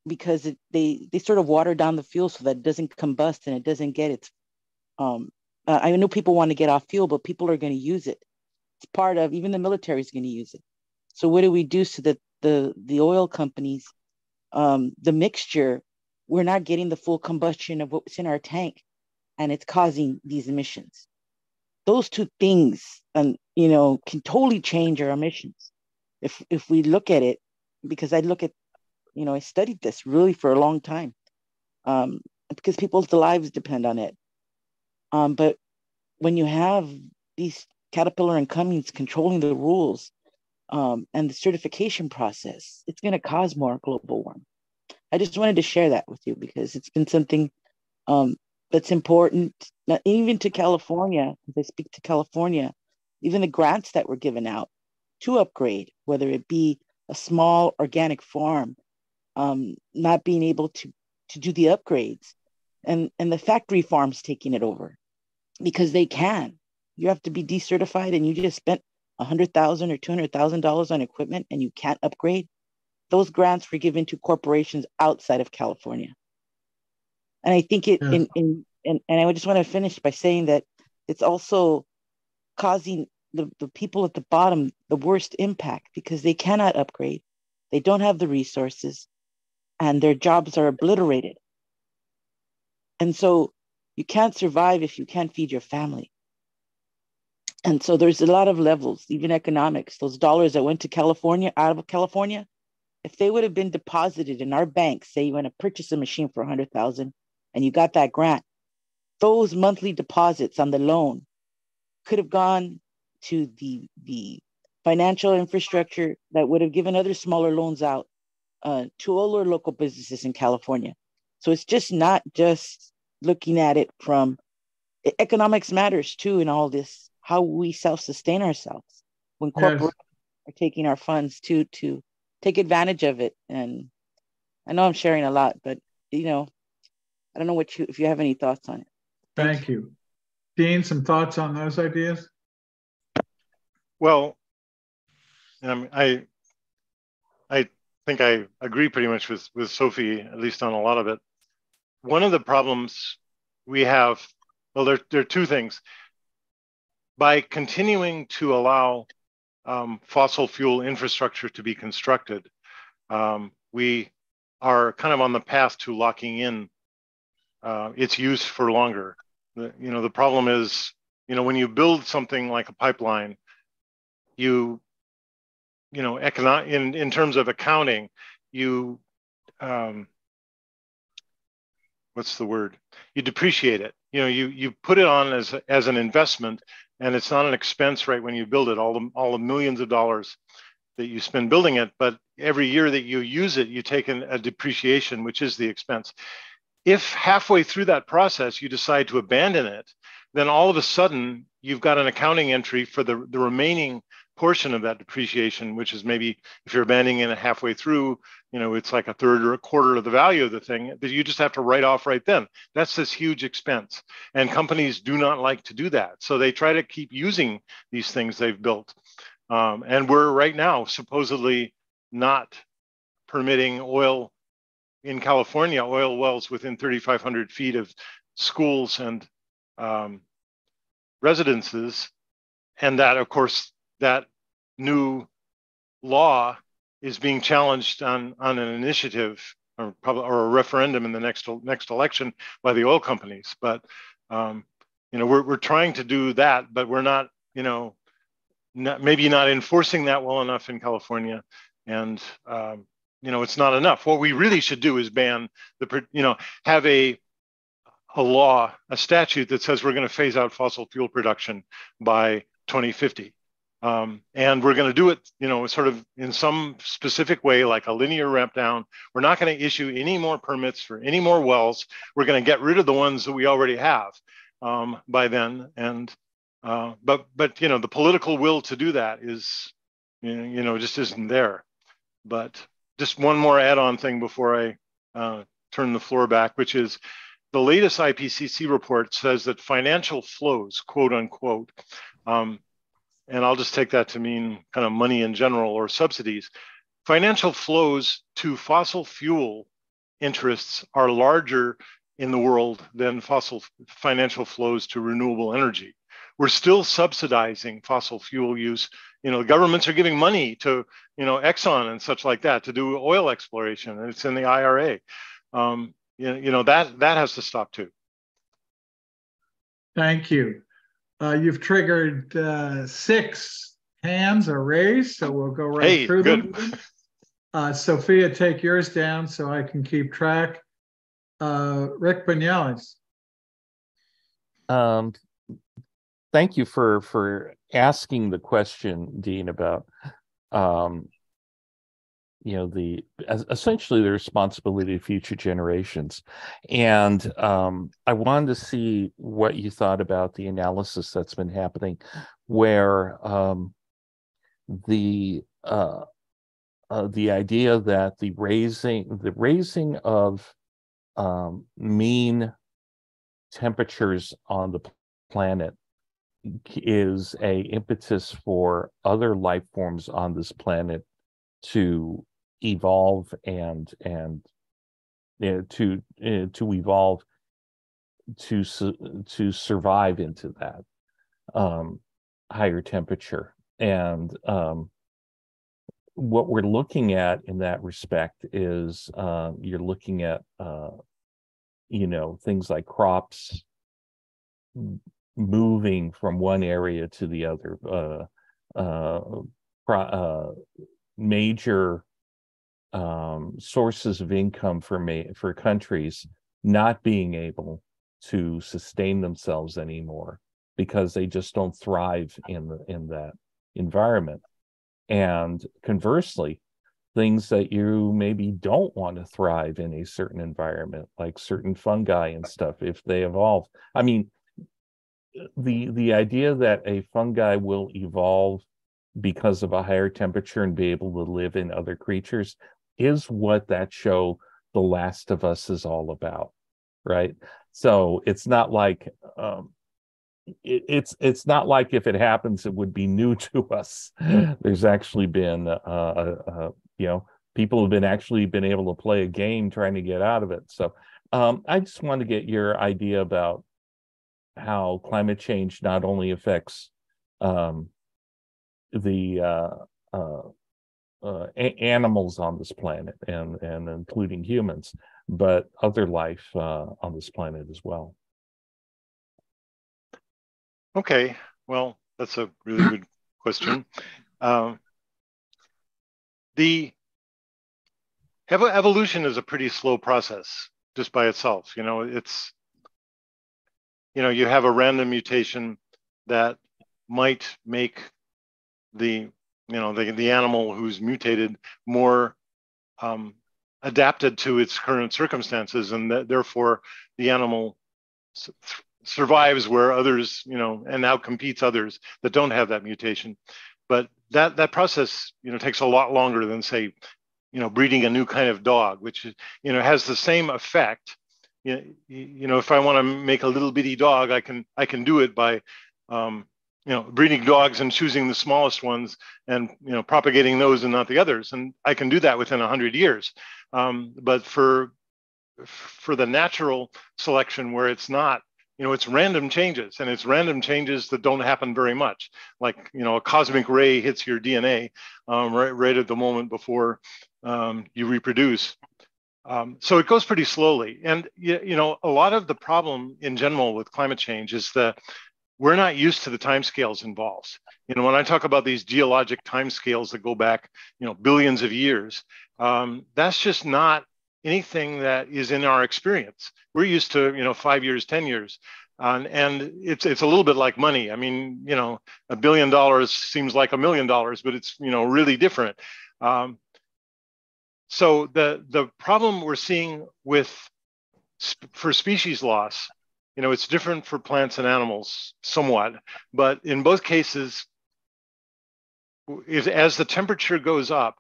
because they sort of water down the fuel so that it doesn't combust and it doesn't get its, I know people want to get off fuel, but people are going to use it. It's part of, even the military is going to use it. So what do we do so that the oil companies, the mixture, we're not getting the full combustion of what's in our tank and it's causing these emissions. Those two things, you know, can totally change our emissions. If we look at it, because I look at, you know, I studied this really for a long time because people's lives depend on it. But when you have these Caterpillar and Cummins controlling the rules and the certification process, it's going to cause more global warming. I just wanted to share that with you because it's been something that's important, not even to California, if I speak to California, even the grants that were given out to upgrade, whether it be a small organic farm, not being able to do the upgrades, and the factory farms taking it over because they can. You have to be decertified and you just spent $100,000 or $200,000 on equipment and you can't upgrade. Those grants were given to corporations outside of California. And I think it, yeah. And I just want to finish by saying that it's also causing the people at the bottom the worst impact because they cannot upgrade. They don't have the resources and their jobs are obliterated. And so you can't survive if you can't feed your family. And so there's a lot of levels, even economics. Those dollars that went to California, out of California, if they would have been deposited in our bank, say you want to purchase a machine for $100,000 and you got that grant, those monthly deposits on the loan could have gone to the financial infrastructure that would have given other smaller loans out to all our local businesses in California. So it's just not just looking at it from, economics matters too in all this. How we self-sustain ourselves when corporations are taking our funds to take advantage of it. And I know I'm sharing a lot, but you know, I don't know what if you have any thoughts on it. Thank you. Dean, some thoughts on those ideas? Well, I think I agree pretty much with Sophie, at least on a lot of it. One of the problems we have, well, there are two things. By continuing to allow fossil fuel infrastructure to be constructed, we are kind of on the path to locking in its use for longer. The problem is, when you build something like a pipeline, in terms of accounting, you, what's the word? You depreciate it. You put it on as an investment. And it's not an expense right when you build it, all the millions of dollars that you spend building it. But every year that you use it, you take a depreciation, which is the expense. If halfway through that process, you decide to abandon it, then all of a sudden, you've got an accounting entry for the remaining portion of that depreciation, which is maybe if you're abandoning it halfway through, it's like a third or a quarter of the value of the thing that you just have to write off right then. That's this huge expense. And companies do not like to do that. So they try to keep using these things they've built. And we're right now supposedly not permitting oil in California, oil wells within 3,500 feet of schools and residences. And that, of course, that new law is being challenged on an initiative or a referendum in the next election by the oil companies. But we're trying to do that, but we're not maybe not enforcing that well enough in California, and it's not enough. What we really should do is ban have a law, a statute that says we're going to phase out fossil fuel production by 2050. And we're going to do it, sort of in some specific way, like a linear ramp down. We're not going to issue any more permits for any more wells. We're going to get rid of the ones that we already have by then. And but the political will to do that is you know, just isn't there. But just one more add-on thing before I turn the floor back, which is the latest IPCC report says that financial flows, quote unquote, and I'll just take that to mean kind of money in general or subsidies, financial flows to fossil fuel interests are larger in the world than financial flows to renewable energy. We're still subsidizing fossil fuel use. You know, governments are giving money to, you know, Exxon and such like that to do oil exploration, and it's in the IRA. You know, that has to stop too. Thank you. You've triggered 6 hands are raised, so we'll go right through them. Sophia, take yours down so I can keep track. Rick Banales. Thank you for asking the question, Dean, about you know, essentially the responsibility of future generations. And I wanted to see what you thought about the analysis that's been happening, where the idea that the raising of mean temperatures on the planet is a impetus for other life forms on this planet to evolve and to survive into that higher temperature. And what we're looking at in that respect is you're looking at you know, things like crops moving from one area to the other, major sources of income for countries not being able to sustain themselves anymore because they just don't thrive in that environment. And conversely, things that you maybe don't want to thrive in a certain environment, like certain fungi and stuff, if they evolve. I mean, the idea that a fungi will evolve because of a higher temperature and be able to live in other creatures is what that show The Last of Us is all about, right? So it's not like it's not like if it happens it would be new to us. There's actually been you know, people have been able to play a game trying to get out of it. So I just wanted to get your idea about how climate change not only affects the animals on this planet and including humans, but other life on this planet as well. Okay, well, that's a really good question. The evolution is a pretty slow process just by itself. You know, it's, you know, you have a random mutation that might make the animal who's mutated more adapted to its current circumstances, and that therefore the animal survives where others, you know, and now competes others that don't have that mutation. But that process, you know, takes a lot longer than, say, you know, breeding a new kind of dog, which, you know, has the same effect. You know, if I want to make a little bitty dog, I can do it by you know, breeding dogs and choosing the smallest ones and, you know, propagating those and not the others. And I can do that within 100 years. But for the natural selection, where it's not, you know, it's random changes, and it's random changes that don't happen very much. Like, you know, a cosmic ray hits your DNA right at the moment before you reproduce. So it goes pretty slowly. And, you know, a lot of the problem in general with climate change is that we're not used to the timescales involved. You know, when I talk about these geologic timescales that go back, you know, billions of years, that's just not anything that is in our experience. We're used to, you know, 5 years, 10 years, and it's a little bit like money. I mean, you know, $1 billion seems like $1 million, but it's, you know, really different. So the problem we're seeing for species loss, you know, it's different for plants and animals somewhat, but in both cases, is as the temperature goes up,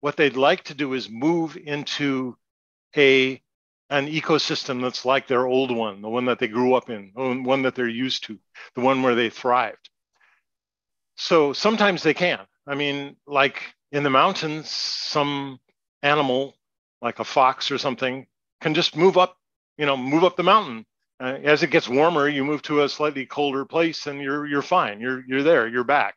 what they'd like to do is move into an ecosystem that's like their old one, the one that they grew up in, the one that they're used to, the one where they thrived. So sometimes they can. I mean, like in the mountains, some animal, like a fox or something, can just move up, you know, move up the mountain. As it gets warmer, you move to a slightly colder place and you're fine. You're there, you're back.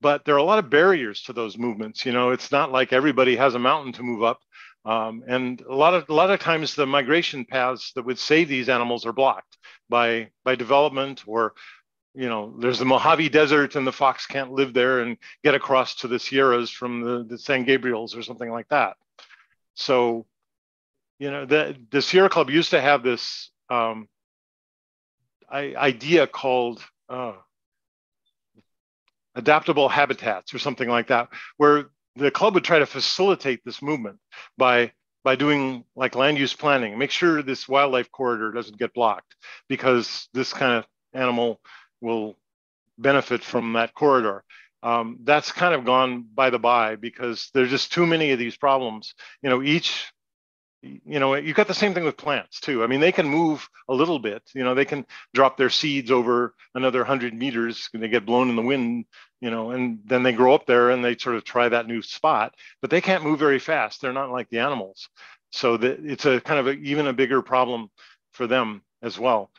But there are a lot of barriers to those movements. You know, it's not like everybody has a mountain to move up. And a lot of times the migration paths that would save these animals are blocked by development, or, you know, there's the Mojave Desert and the fox can't live there and get across to the Sierras from the San Gabriels or something like that. So, you know, the Sierra Club used to have this idea called adaptable habitats or something like that, where the club would try to facilitate this movement by doing like land use planning, make sure this wildlife corridor doesn't get blocked because this kind of animal will benefit from that corridor. That's kind of gone by the by because there's just too many of these problems. You know, you've got the same thing with plants too. I mean, they can move a little bit, you know, they can drop their seeds over another 100 meters and they get blown in the wind, you know, and then they grow up there and they sort of try that new spot, but they can't move very fast. They're not like the animals. So it's a kind of even a bigger problem for them as well.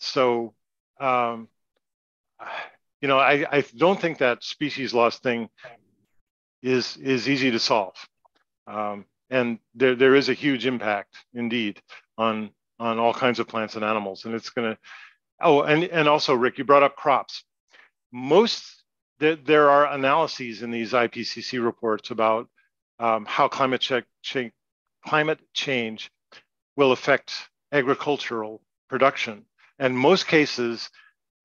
So, you know, I don't think that species loss thing is easy to solve. And there is a huge impact, indeed, on all kinds of plants and animals. And it's going to, and also, Rick, you brought up crops. There are analyses in these IPCC reports about how climate change will affect agricultural production. And most cases,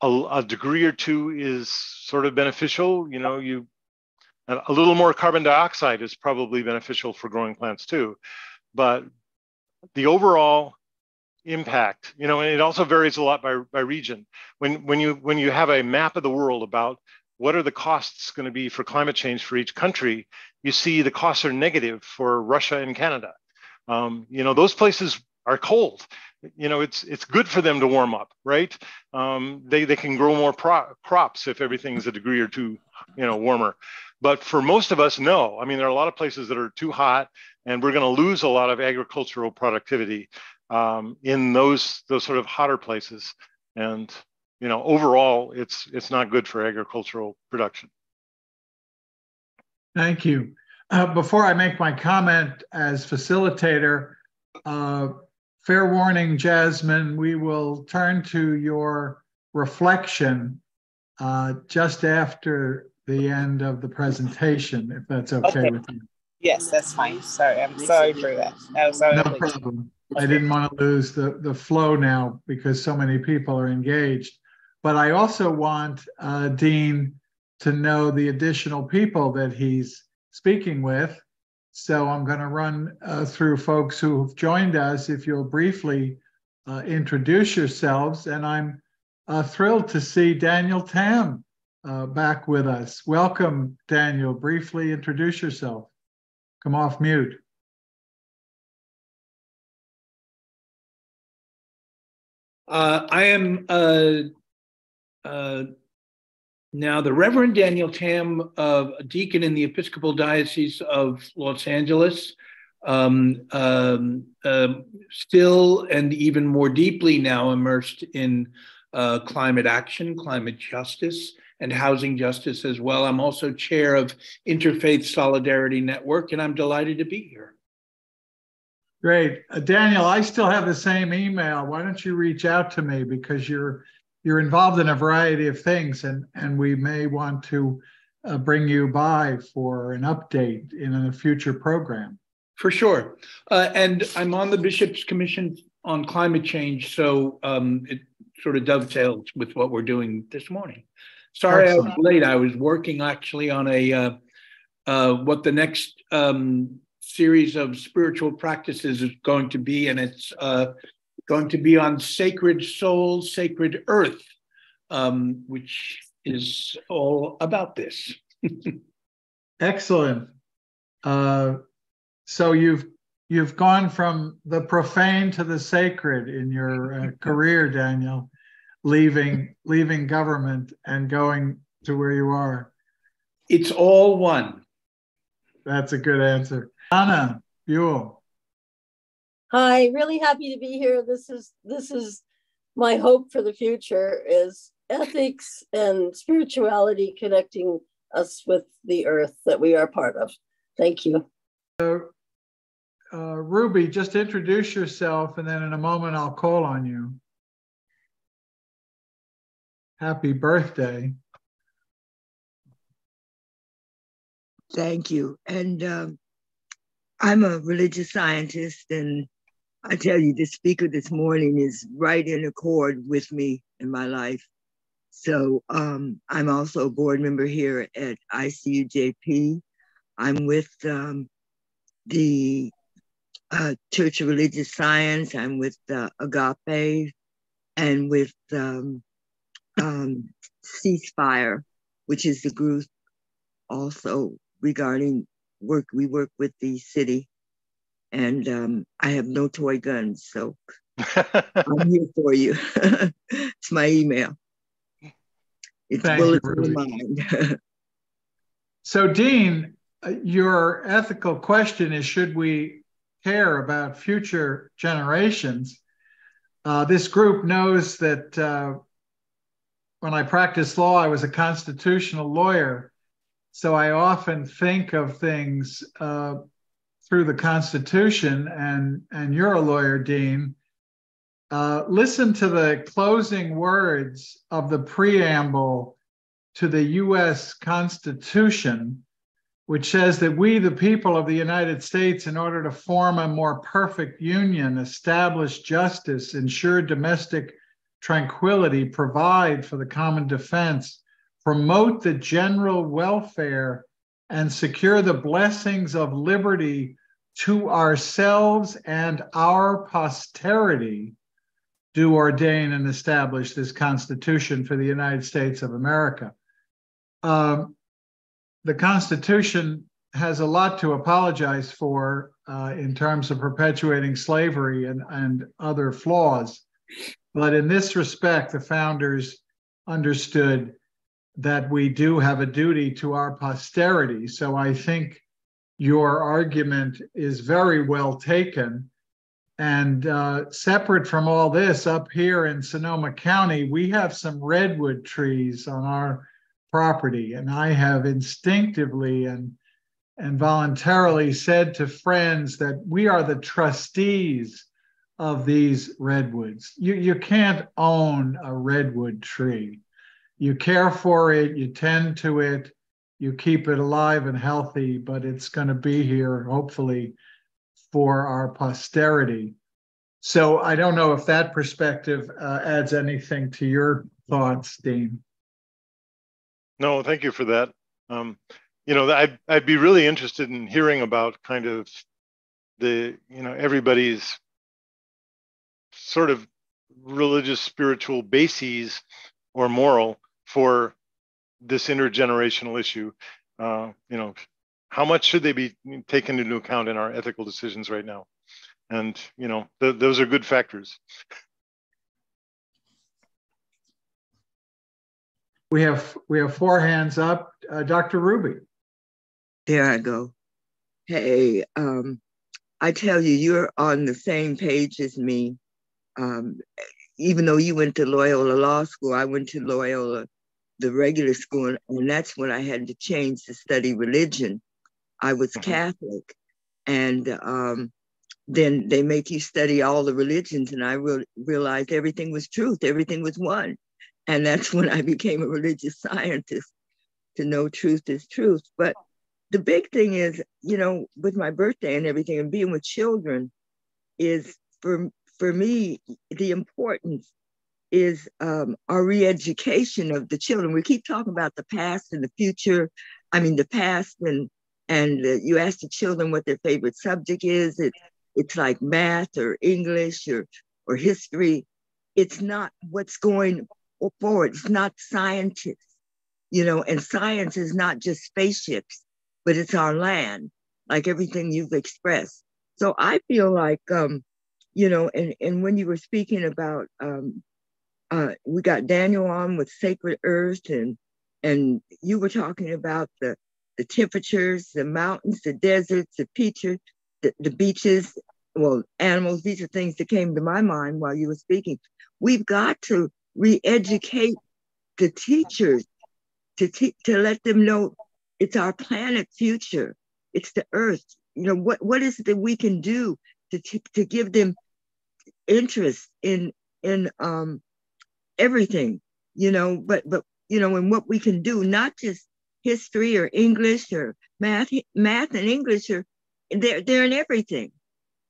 a degree or two is sort of beneficial. You know, a little more carbon dioxide is probably beneficial for growing plants too, but the overall impact, you know, and it also varies a lot by region. When you have a map of the world about what are the costs going to be for climate change for each country, you see the costs are negative for Russia and Canada. You know, those places are cold. You know, it's good for them to warm up, right? They can grow more crops if everything's a degree or two, you know, warmer. But for most of us, no. I mean, there are a lot of places that are too hot, and we're going to lose a lot of agricultural productivity in those sort of hotter places. And, you know, overall, it's not good for agricultural production. Thank you. Before I make my comment as facilitator, fair warning, Jasmine, we will turn to your reflection just after the end of the presentation, if that's okay with you. Yes, that's fine. Sorry, I'm sorry for that. No problem. I didn't want to lose the flow now because so many people are engaged. But I also want Dean to know the additional people that he's speaking with. So I'm going to run through folks who have joined us. If you'll briefly introduce yourselves, and I'm thrilled to see Daniel Tam back with us. Welcome, Daniel. Briefly introduce yourself. Come off mute. I am now the Reverend Daniel Tam, a deacon in the Episcopal Diocese of Los Angeles, still and even more deeply now immersed in climate action, climate justice, and housing justice as well. I'm also chair of Interfaith Solidarity Network, and I'm delighted to be here. Great. Daniel, I still have the same email. Why don't you reach out to me, because you're involved in a variety of things, and we may want to bring you by for an update in a future program. For sure. And I'm on the Bishops' Commission on Climate Change, so it sort of dovetails with what we're doing this morning. Sorry I was late. I was working actually on a what the next series of spiritual practices is going to be, and it's going to be on sacred soul, sacred earth, which is all about this. Excellent. So you've gone from the profane to the sacred in your career, Daniel, leaving government and going to where you are. It's all one. That's a good answer. Anna Buell. Hi, really happy to be here. This is my hope for the future is ethics and spirituality connecting us with the earth that we are part of. Thank you. Ruby, just introduce yourself, and then in a moment I'll call on you. Happy birthday. Thank you. And I'm a religious scientist, and I tell you, the speaker this morning is right in accord with me in my life. So I'm also a board member here at ICUJP. I'm with the Church of Religious Science. I'm with Agape and with Ceasefire, which is the group also regarding work. We work with the city, and I have no toy guns, so I'm here for you. It's my email. It's bullet in mind. So Dean, your ethical question is, should we care about future generations? This group knows that when I practiced law, I was a constitutional lawyer. So I often think of things through the Constitution, and you're a lawyer, Dean. Listen to the closing words of the preamble to the U.S. Constitution, which says that we, the people of the United States, in order to form a more perfect union, establish justice, ensure domestic tranquility, provide for the common defense, promote the general welfare, and secure the blessings of liberty to ourselves and our posterity, do ordain and establish this Constitution for the United States of America. The Constitution has a lot to apologize for in terms of perpetuating slavery and other flaws. But in this respect, the founders understood that we do have a duty to our posterity. So I think your argument is very well taken. And separate from all this, up here in Sonoma County, we have some redwood trees on our property. And I have instinctively and voluntarily said to friends that we are the trustees of these redwoods. You can't own a redwood tree. You care for it, you tend to it, you keep it alive and healthy, but it's going to be here, hopefully, for our posterity. So I don't know if that perspective adds anything to your thoughts, Dean. No, thank you for that. You know, I'd be really interested in hearing about kind of the, you know, everybody's sort of religious, spiritual bases or moral for this intergenerational issue. You know, how much should they be taken into account in our ethical decisions right now? And, you know, those are good factors. We have four hands up. Dr. Ruby. There I go. Hey, I tell you, you're on the same page as me. Even though you went to Loyola Law School, I went to Loyola, the regular school, and that's when I had to change to study religion. I was Catholic, and then they make you study all the religions, and I realized everything was truth, everything was one. And that's when I became a religious scientist, to know truth is truth. But the big thing is, you know, with my birthday and everything and being with children is, for me, the importance is our re-education of the children. We keep talking about the past and the future. I mean, the past and you ask the children what their favorite subject is. It's like math or English or history. It's not what's going forward. It's not scientists. you know, and science is not just spaceships, but it's our land, like everything you've expressed. So I feel like, you know, and when you were speaking about, we got Daniel on with Sacred Earth, and you were talking about the temperatures, the mountains, the deserts, the beaches, well, animals. These are things that came to my mind while you were speaking. We've got to re-educate the teachers to let them know it's our planet future. It's the earth. You know, what is it that we can do to give them interest in everything, you know, but, you know, and what we can do, not just history or English or math and English are, they're in everything,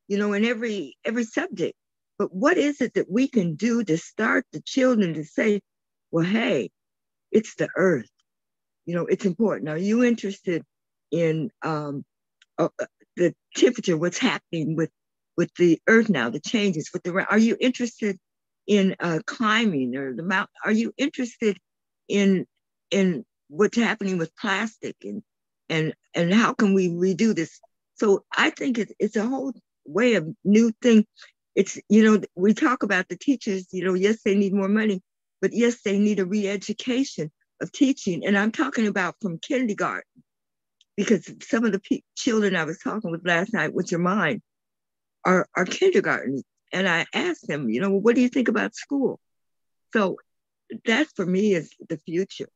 you know, in every subject. But what is it that we can do to start the children to say, well, hey, it's the earth, you know, it's important. Are you interested in the temperature, what's happening with the earth now, the changes with the, are you interested in climbing or the mountain? Are you interested in what's happening with plastic and how can we redo this? So I think it's a whole way of new thing. It's, you know, we talk about the teachers, you know, yes, they need more money, but yes, they need a re-education of teaching. And I'm talking about from kindergarten, because some of the children I was talking with last night, which are mine, are kindergarten. And I asked them, you know, well, what do you think about school? So that for me is the future.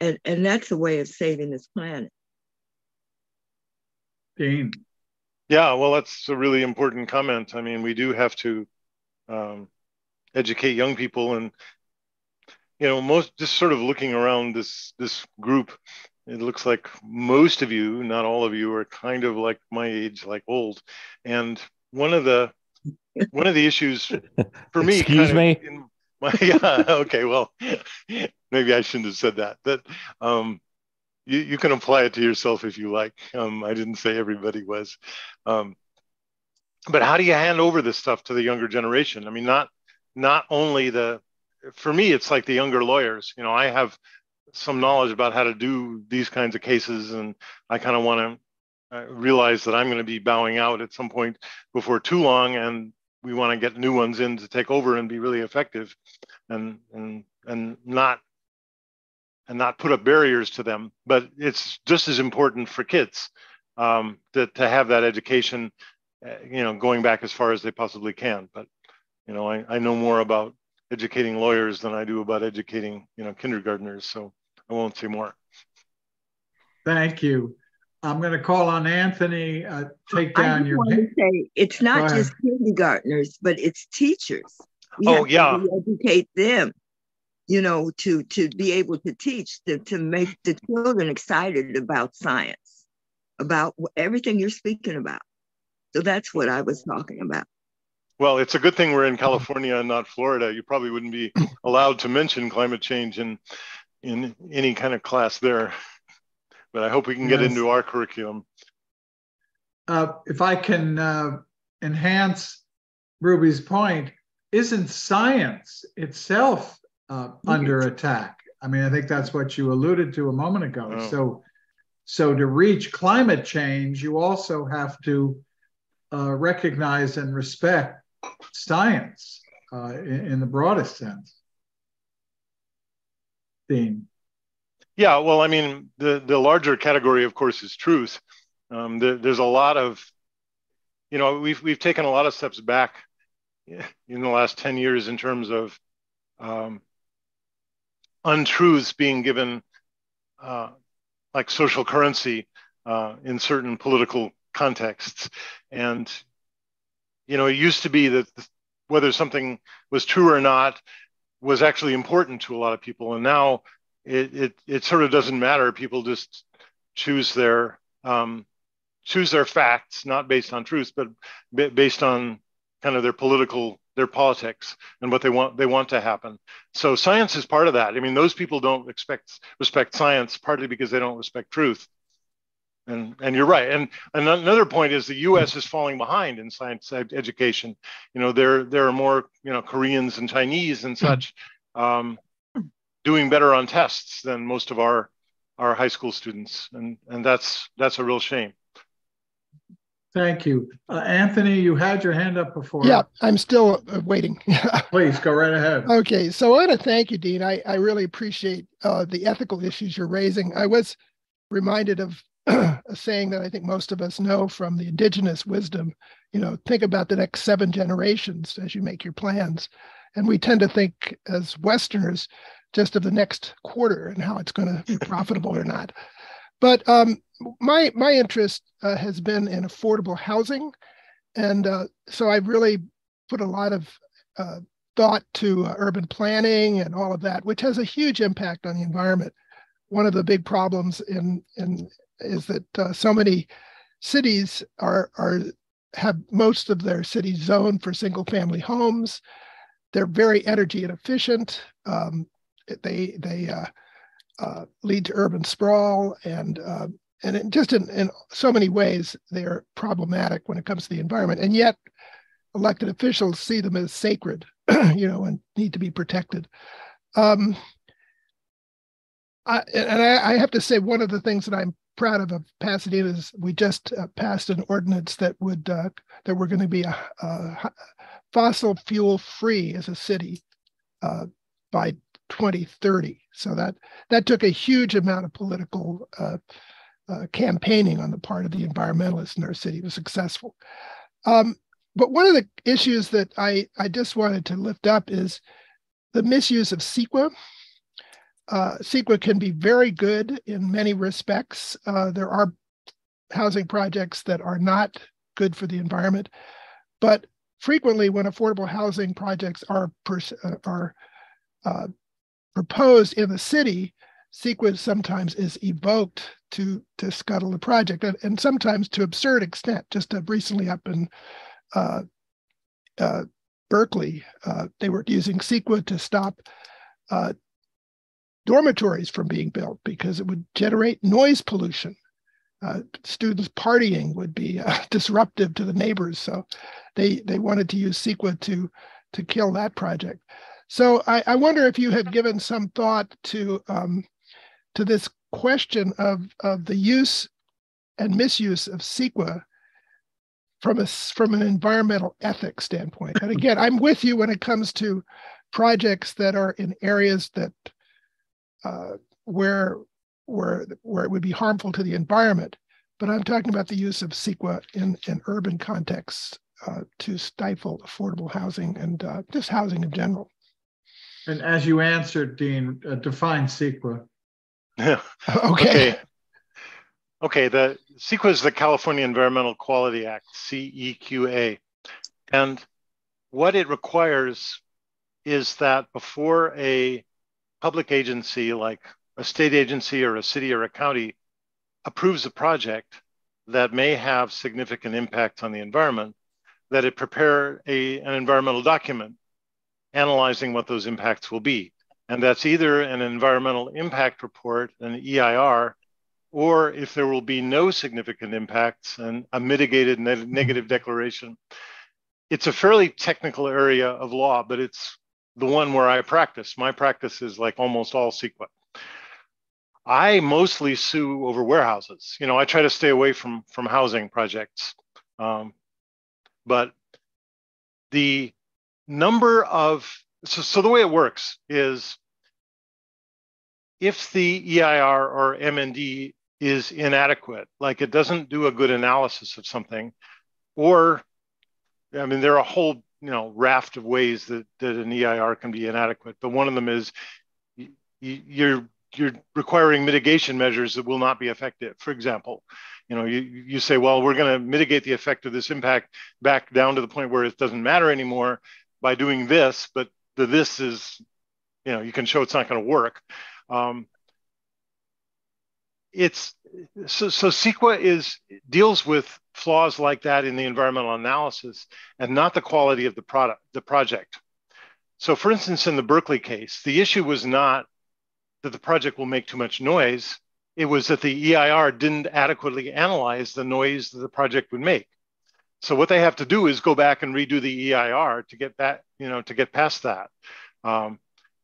And that's a way of saving this planet. Dean. Yeah, well, that's a really important comment. I mean, we do have to educate young people, and you know, most just sort of looking around this group, it looks like most of you, not all of you, are kind of like my age, like old. And one of the issues for me, excuse me. Yeah, okay, well, maybe I shouldn't have said that. But you can apply it to yourself if you like. I didn't say everybody was. But how do you hand over this stuff to the younger generation? I mean, not only for me, it's like the younger lawyers. You know, I have some knowledge about how to do these kinds of cases, and I kind of want to realize that I'm going to be bowing out at some point before too long, and we want to get new ones in to take over and be really effective, and not put up barriers to them. But it's just as important for kids to have that education, you know, going back as far as they possibly can. But you know, I know more about educating lawyers than I do about educating, you know, kindergartners. So I won't say more. Thank you. I'm going to call on Anthony. Take down your. I want to say it's not just kindergartners, but it's teachers. We have to educate them, you know, to be able to teach, to make the children excited about science, about everything you're speaking about. So that's what I was talking about. Well, it's a good thing we're in California and not Florida. You probably wouldn't be allowed to mention climate change in any kind of class there. But I hope we can get into our curriculum. If I can enhance Ruby's point, isn't science itself under attack? I mean, I think that's what you alluded to a moment ago. Oh. So to reach climate change, you also have to recognize and respect science in the broadest sense. Dean. Yeah, well, I mean, the larger category, of course, is truth. There's a lot of, you know, we've taken a lot of steps back in the last 10 years in terms of untruths being given like social currency in certain political contexts. And, you know, it used to be that whether something was true or not was actually important to a lot of people. And now, It sort of doesn't matter. People just choose their facts, not based on truth, but based on kind of their politics and what they want to happen. So science is part of that. I mean, those people don't respect science partly because they don't respect truth. And you're right. And another point is the U.S. is falling behind in science education. You know, there are more, you know, Koreans and Chinese and such. doing better on tests than most of our high school students. And that's a real shame. Thank you. Anthony, you had your hand up before. Yeah, I'm still waiting. Please, go right ahead. Okay, so I want to thank you, Dean. I really appreciate the ethical issues you're raising. I was reminded of a saying that I think most of us know from the indigenous wisdom, you know, think about the next 7 generations as you make your plans. And we tend to think as Westerners just of the next quarter and how it's going to be profitable or not. But my interest has been in affordable housing. And so I've really put a lot of thought to urban planning and all of that, which has a huge impact on the environment. One of the big problems is that so many cities have most of their cities zoned for single family homes. They're very energy inefficient. They lead to urban sprawl, and in so many ways, they're problematic when it comes to the environment. And yet, elected officials see them as sacred, you know, and need to be protected. I have to say, one of the things that I'm proud of Pasadena is we just passed an ordinance that would that we're going to be a fossil fuel free as a city by 2030. So that took a huge amount of political campaigning on the part of the environmentalists in our city. It was successful. But one of the issues that I just wanted to lift up is the misuse of CEQA. CEQA can be very good in many respects. There are housing projects that are not good for the environment, but frequently when affordable housing projects are proposed in the city, CEQA sometimes is evoked to scuttle the project, and sometimes to absurd extent. Just recently up in Berkeley, they were using CEQA to stop dormitories from being built because it would generate noise pollution. Students partying would be disruptive to the neighbors, so they wanted to use CEQA to kill that project. So I wonder if you have given some thought to this question of the use and misuse of CEQA from an environmental ethics standpoint. And again, I'm with you when it comes to projects that are in areas that where it would be harmful to the environment. But I'm talking about the use of CEQA in urban contexts to stifle affordable housing and just housing in general. And as you answered, Dean, define CEQA. Okay, the CEQA is the California Environmental Quality Act, CEQA. And what it requires is that before a public agency like a state agency or a city or a county approves a project that may have significant impact on the environment, that it prepare an environmental document analyzing what those impacts will be. And that's either an environmental impact report, an EIR, or if there will be no significant impacts, and a mitigated negative declaration. It's a fairly technical area of law, but it's the one where I practice. My practice is like almost all CEQA. I mostly sue over warehouses. You know, I try to stay away from housing projects. But the number of, so the way it works is if the EIR or MND is inadequate, like it doesn't do a good analysis of something, or, I mean, there are a whole, you know, raft of ways that an EIR can be inadequate. But one of them is you're requiring mitigation measures that will not be effective. For example, you know, you say, well, we're going to mitigate the effect of this impact back down to the point where it doesn't matter anymore by doing this, but this is, you know, you can show it's not going to work. So CEQA deals with flaws like that in the environmental analysis and not the quality of the project. So for instance, in the Berkeley case, the issue was not that the project will make too much noise. It was that the EIR didn't adequately analyze the noise that the project would make. So what they have to do is go back and redo the EIR to get past that.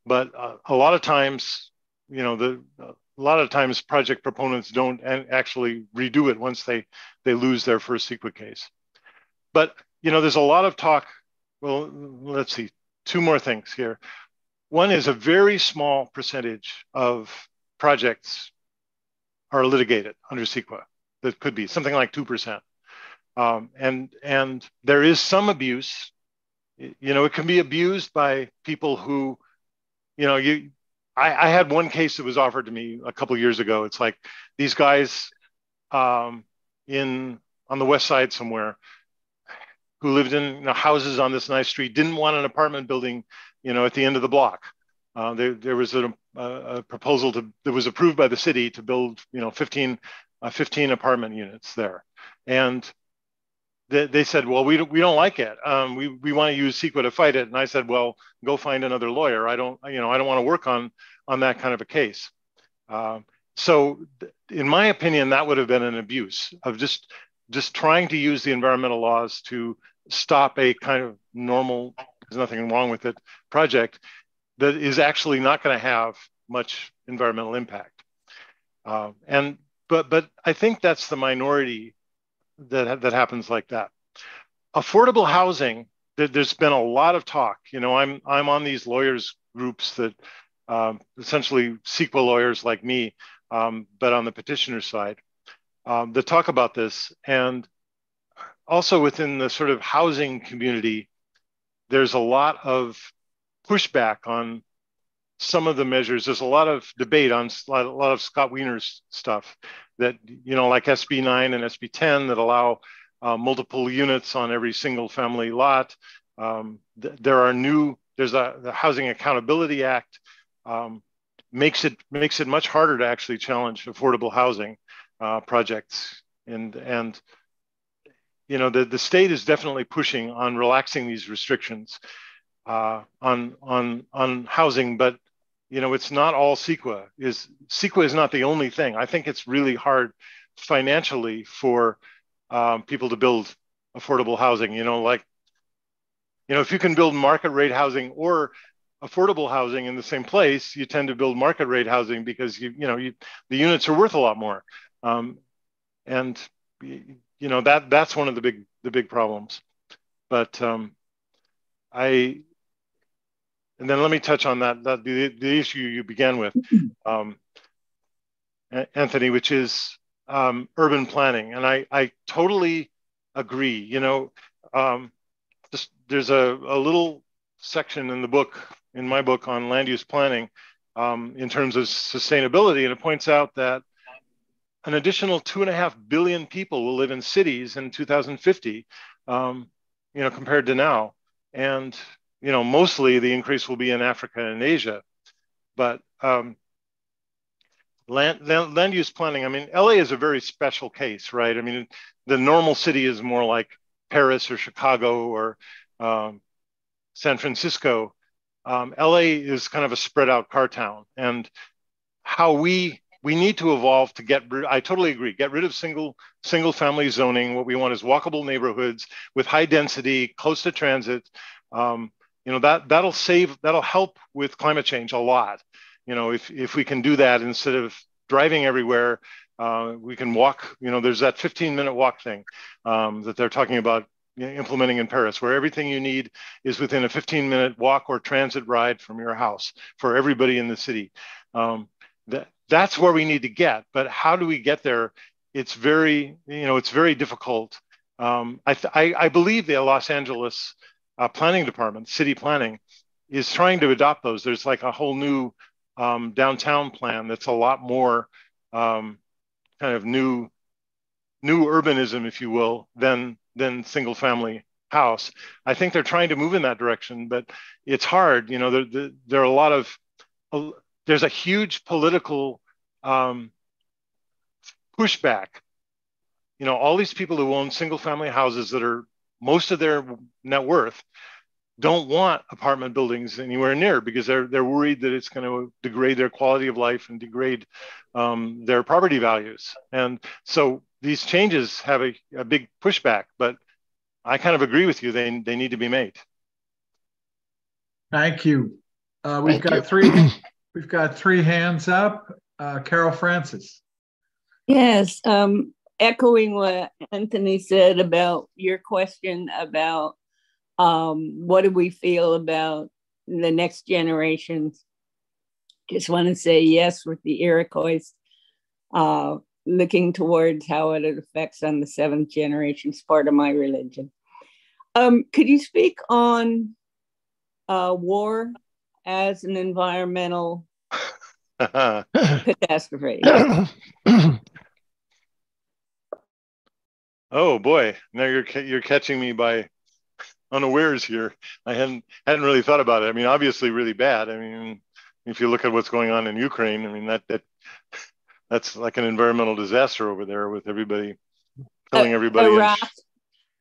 But a lot of times, you know, a lot of times project proponents don't actually redo it once they lose their first CEQA case. But, you know, there's a lot of talk. Well, let's see, two more things here. One is a very small percentage of projects are litigated under CEQA. That could be something like 2%. And there is some abuse. You know, it can be abused by people who, you know, I had one case that was offered to me a couple of years ago. It's like these guys on the west side somewhere who lived in, you know, houses on this nice street, didn't want an apartment building, you know, at the end of the block. There was a proposal that was approved by the city to build, you know, 15 apartment units there. And they said, well, we don't like it. We want to use CEQA to fight it. And I said, well, go find another lawyer. I don't want to work on that kind of a case. So in my opinion, that would have been an abuse of just trying to use the environmental laws to stop a kind of normal, there's nothing wrong with it, project that is actually not going to have much environmental impact. But I think that's the minority that happens like that. Affordable housing, there's been a lot of talk. You know, I'm on these lawyers groups that essentially CEQA lawyers like me, but on the petitioner side, that talk about this. And also within the sort of housing community, there's a lot of pushback on some of the measures. There's a lot of debate on a lot of Scott Wiener's stuff that, you know, like SB 9 and SB 10 that allow multiple units on every single family lot. There's the Housing Accountability Act makes it much harder to actually challenge affordable housing projects. And you know, the state is definitely pushing on relaxing these restrictions on housing, but you know, it's not all CEQA. CEQA is not the only thing. I think it's really hard financially for people to build affordable housing. You know, like, you know, if you can build market rate housing or affordable housing in the same place, you tend to build market rate housing because the units are worth a lot more. And you know, that's one of the big problems. But and then let me touch on the issue you began with, Anthony, which is urban planning. And I totally agree. You know, there's a little section in my book on land use planning in terms of sustainability. And it points out that an additional 2.5 billion people will live in cities in 2050, you know, compared to now. And you know, mostly the increase will be in Africa and Asia, but land use planning, I mean, LA is a very special case, right? I mean, the normal city is more like Paris or Chicago or San Francisco. LA is kind of a spread out car town, and how we need to evolve to I totally agree, get rid of single family zoning. What we want is walkable neighborhoods with high density, close to transit. You know, that'll help with climate change a lot. You know, if we can do that instead of driving everywhere, we can walk. You know, there's that 15-minute walk thing that they're talking about implementing in Paris, where everything you need is within a 15-minute walk or transit ride from your house for everybody in the city. That's where we need to get, but how do we get there? It's very difficult. I believe the Los Angeles planning department, city planning, is trying to adopt those. There's like a whole new downtown plan that's a lot more kind of new urbanism, if you will, than single family house. I think they're trying to move in that direction, but it's hard. You know, there are there's a huge political pushback. You know, all these people who own single-family houses that are most of their net worth don't want apartment buildings anywhere near because they're worried that it's going to degrade their quality of life and degrade their property values. And so these changes have a big pushback, but I kind of agree with you. They need to be made. Thank you. We've got three hands up. Carol Francis. Yes, echoing what Anthony said about your question about what do we feel about the next generations. Just want to say yes with the Iroquois, looking towards how it affects on the seventh generation is part of my religion. Could you speak on war as an environmental catastrophe? Oh boy! Now you're catching me by unawares here. I hadn't really thought about it. I mean, obviously, really bad. I mean, if you look at what's going on in Ukraine, I mean that's like an environmental disaster over there with everybody killing everybody. Iraq,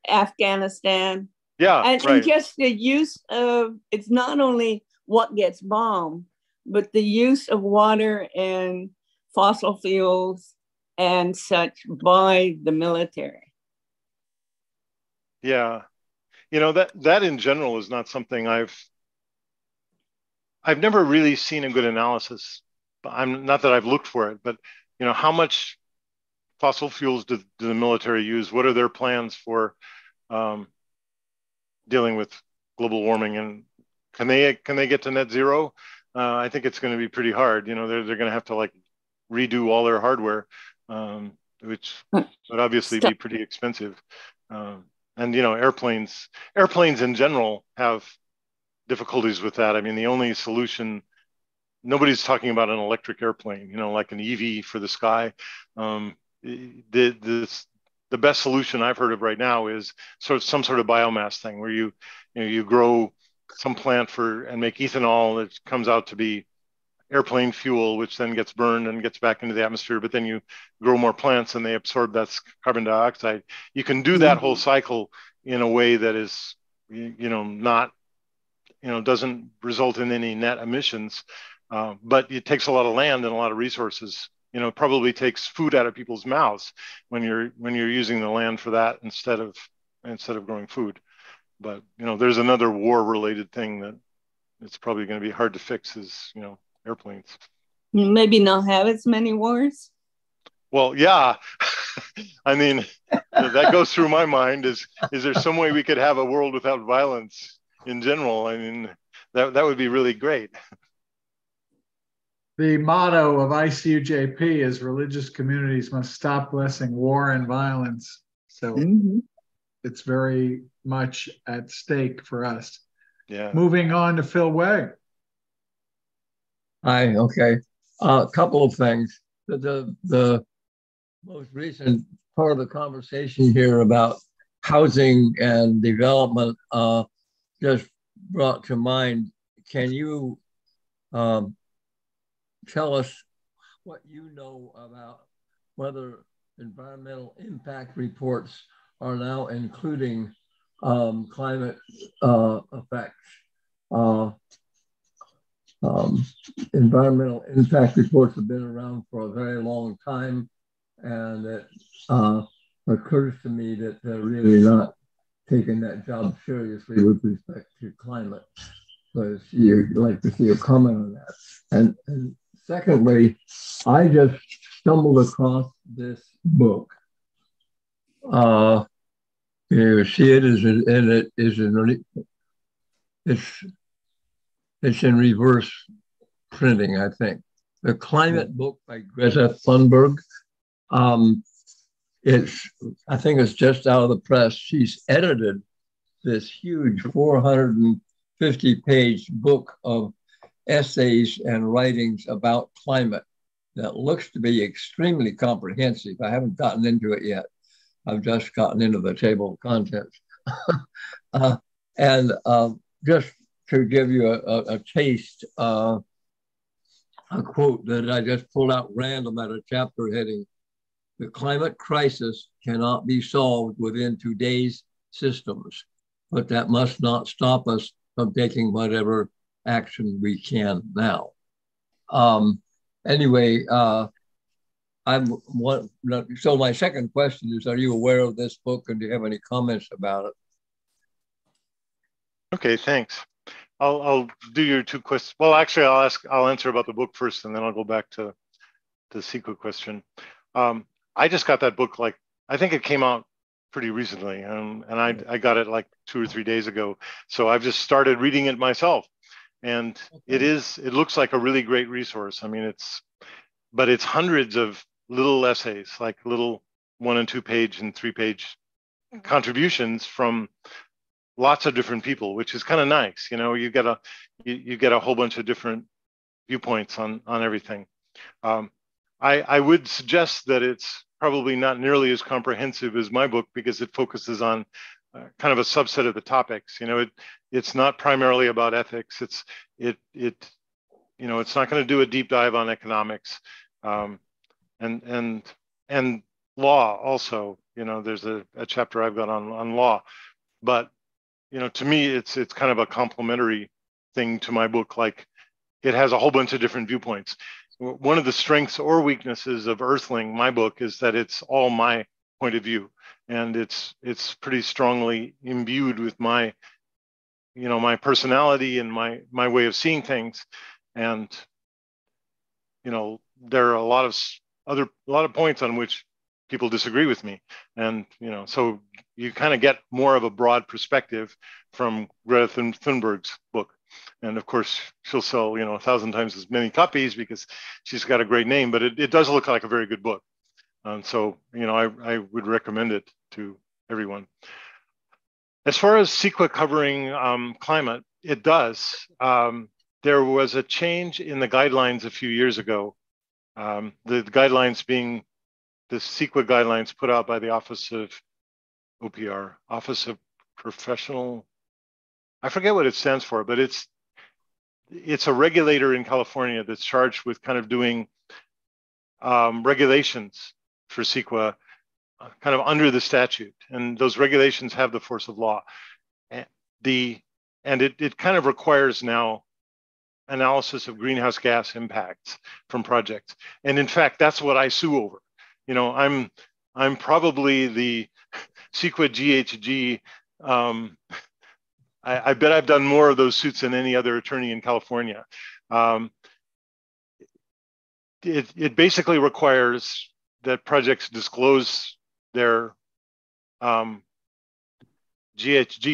Afghanistan. Yeah, and just the use of, it's not only what gets bombed, but the use of water and fossil fuels and such by the military. Yeah, you know, that in general is not something I've never really seen a good analysis. I'm not that I've looked for it, but you know, how much fossil fuels do the military use? What are their plans for dealing with global warming? And can they get to net zero? I think it's going to be pretty hard. You know, they're going to have to like redo all their hardware, which would obviously be pretty expensive. And you know, airplanes in general have difficulties with that. I mean, the only solution. Nobody's talking about an electric airplane, you know, like an EV for the sky. The best solution I've heard of right now is some sort of biomass thing where you grow some plant and make ethanol that comes out to be airplane fuel, which then gets burned and gets back into the atmosphere. But then you grow more plants and they absorb that carbon dioxide. You can do that whole cycle in a way that is, you know, not, you know, doesn't result in any net emissions. But it takes a lot of land and a lot of resources. You know, it probably takes food out of people's mouths when you're using the land for that instead of growing food. But you know, there's another war-related thing that it's probably going to be hard to fix is, you know, airplanes. Maybe not have as many wars. Well, yeah. I mean, that goes through my mind. Is there some way we could have a world without violence in general? I mean, that would be really great. The motto of ICUJP is religious communities must stop blessing war and violence. So it's very much at stake for us. Yeah. Moving on to Phil Way. Hi, okay. A couple of things. The most recent part of the conversation here about housing and development just brought to mind. Can you tell us what you know about whether environmental impact reports are now including climate effects. Environmental impact reports have been around for a very long time, and it occurs to me that they're really not taking that job seriously with respect to climate. So you'd like to see a comment on that. And secondly, I just stumbled across this book. You see it is in it is in it's in reverse printing, I think. The Climate Book by Greta Thunberg. I think it's just out of the press. She's edited this huge 450-page book of essays and writings about climate that looks to be extremely comprehensive. I haven't gotten into it yet. I've just gotten into the table of contents. and just to give you a taste, a quote that I just pulled out random at a chapter heading, the climate crisis cannot be solved within today's systems, but that must not stop us from taking whatever action we can now. So my second question is, are you aware of this book and do you have any comments about it? Okay, thanks. I'll do your two questions. Well, actually, I'll answer about the book first, and then I'll go back to the CEQA question. I just got that book, like, I think it came out pretty recently, and I got it like 2 or 3 days ago. So I've just started reading it myself, and it looks like a really great resource. I mean, it's hundreds of little essays, like little 1- and 2-page and 3-page contributions from lots of different people, which is kind of nice. You know, you get a whole bunch of different viewpoints on everything. I would suggest that it's probably not nearly as comprehensive as my book, because it focuses on kind of a subset of the topics. You know, it's not primarily about ethics. You know, it's not going to do a deep dive on economics, and law also. You know, there's a chapter I've got on law, but you know, to me, it's kind of a complementary thing to my book. Like, it has a whole bunch of different viewpoints. One of the strengths or weaknesses of Earthling, my book, is that it's all my point of view, and it's pretty strongly imbued with my, you know, my personality and my way of seeing things. And you know, there are a lot of points on which people disagree with me, and you know, so you kind of get more of a broad perspective from Greta Thunberg's book. And of course, she'll sell, you know, 1,000 times as many copies because she's got a great name, but it does look like a very good book. And so, you know, I would recommend it to everyone. As far as CEQA covering climate, it does. There was a change in the guidelines a few years ago. The guidelines being the CEQA guidelines put out by the Office of OPR, Office of Professional, I forget what it stands for, but it's a regulator in California that's charged with kind of doing regulations for CEQA, kind of under the statute. And those regulations have the force of law. And it kind of requires now analysis of greenhouse gas impacts from projects. And in fact, that's what I sue over. You know, I'm probably the CEQA GHG. I bet I've done more of those suits than any other attorney in California. It basically requires that projects disclose their GHG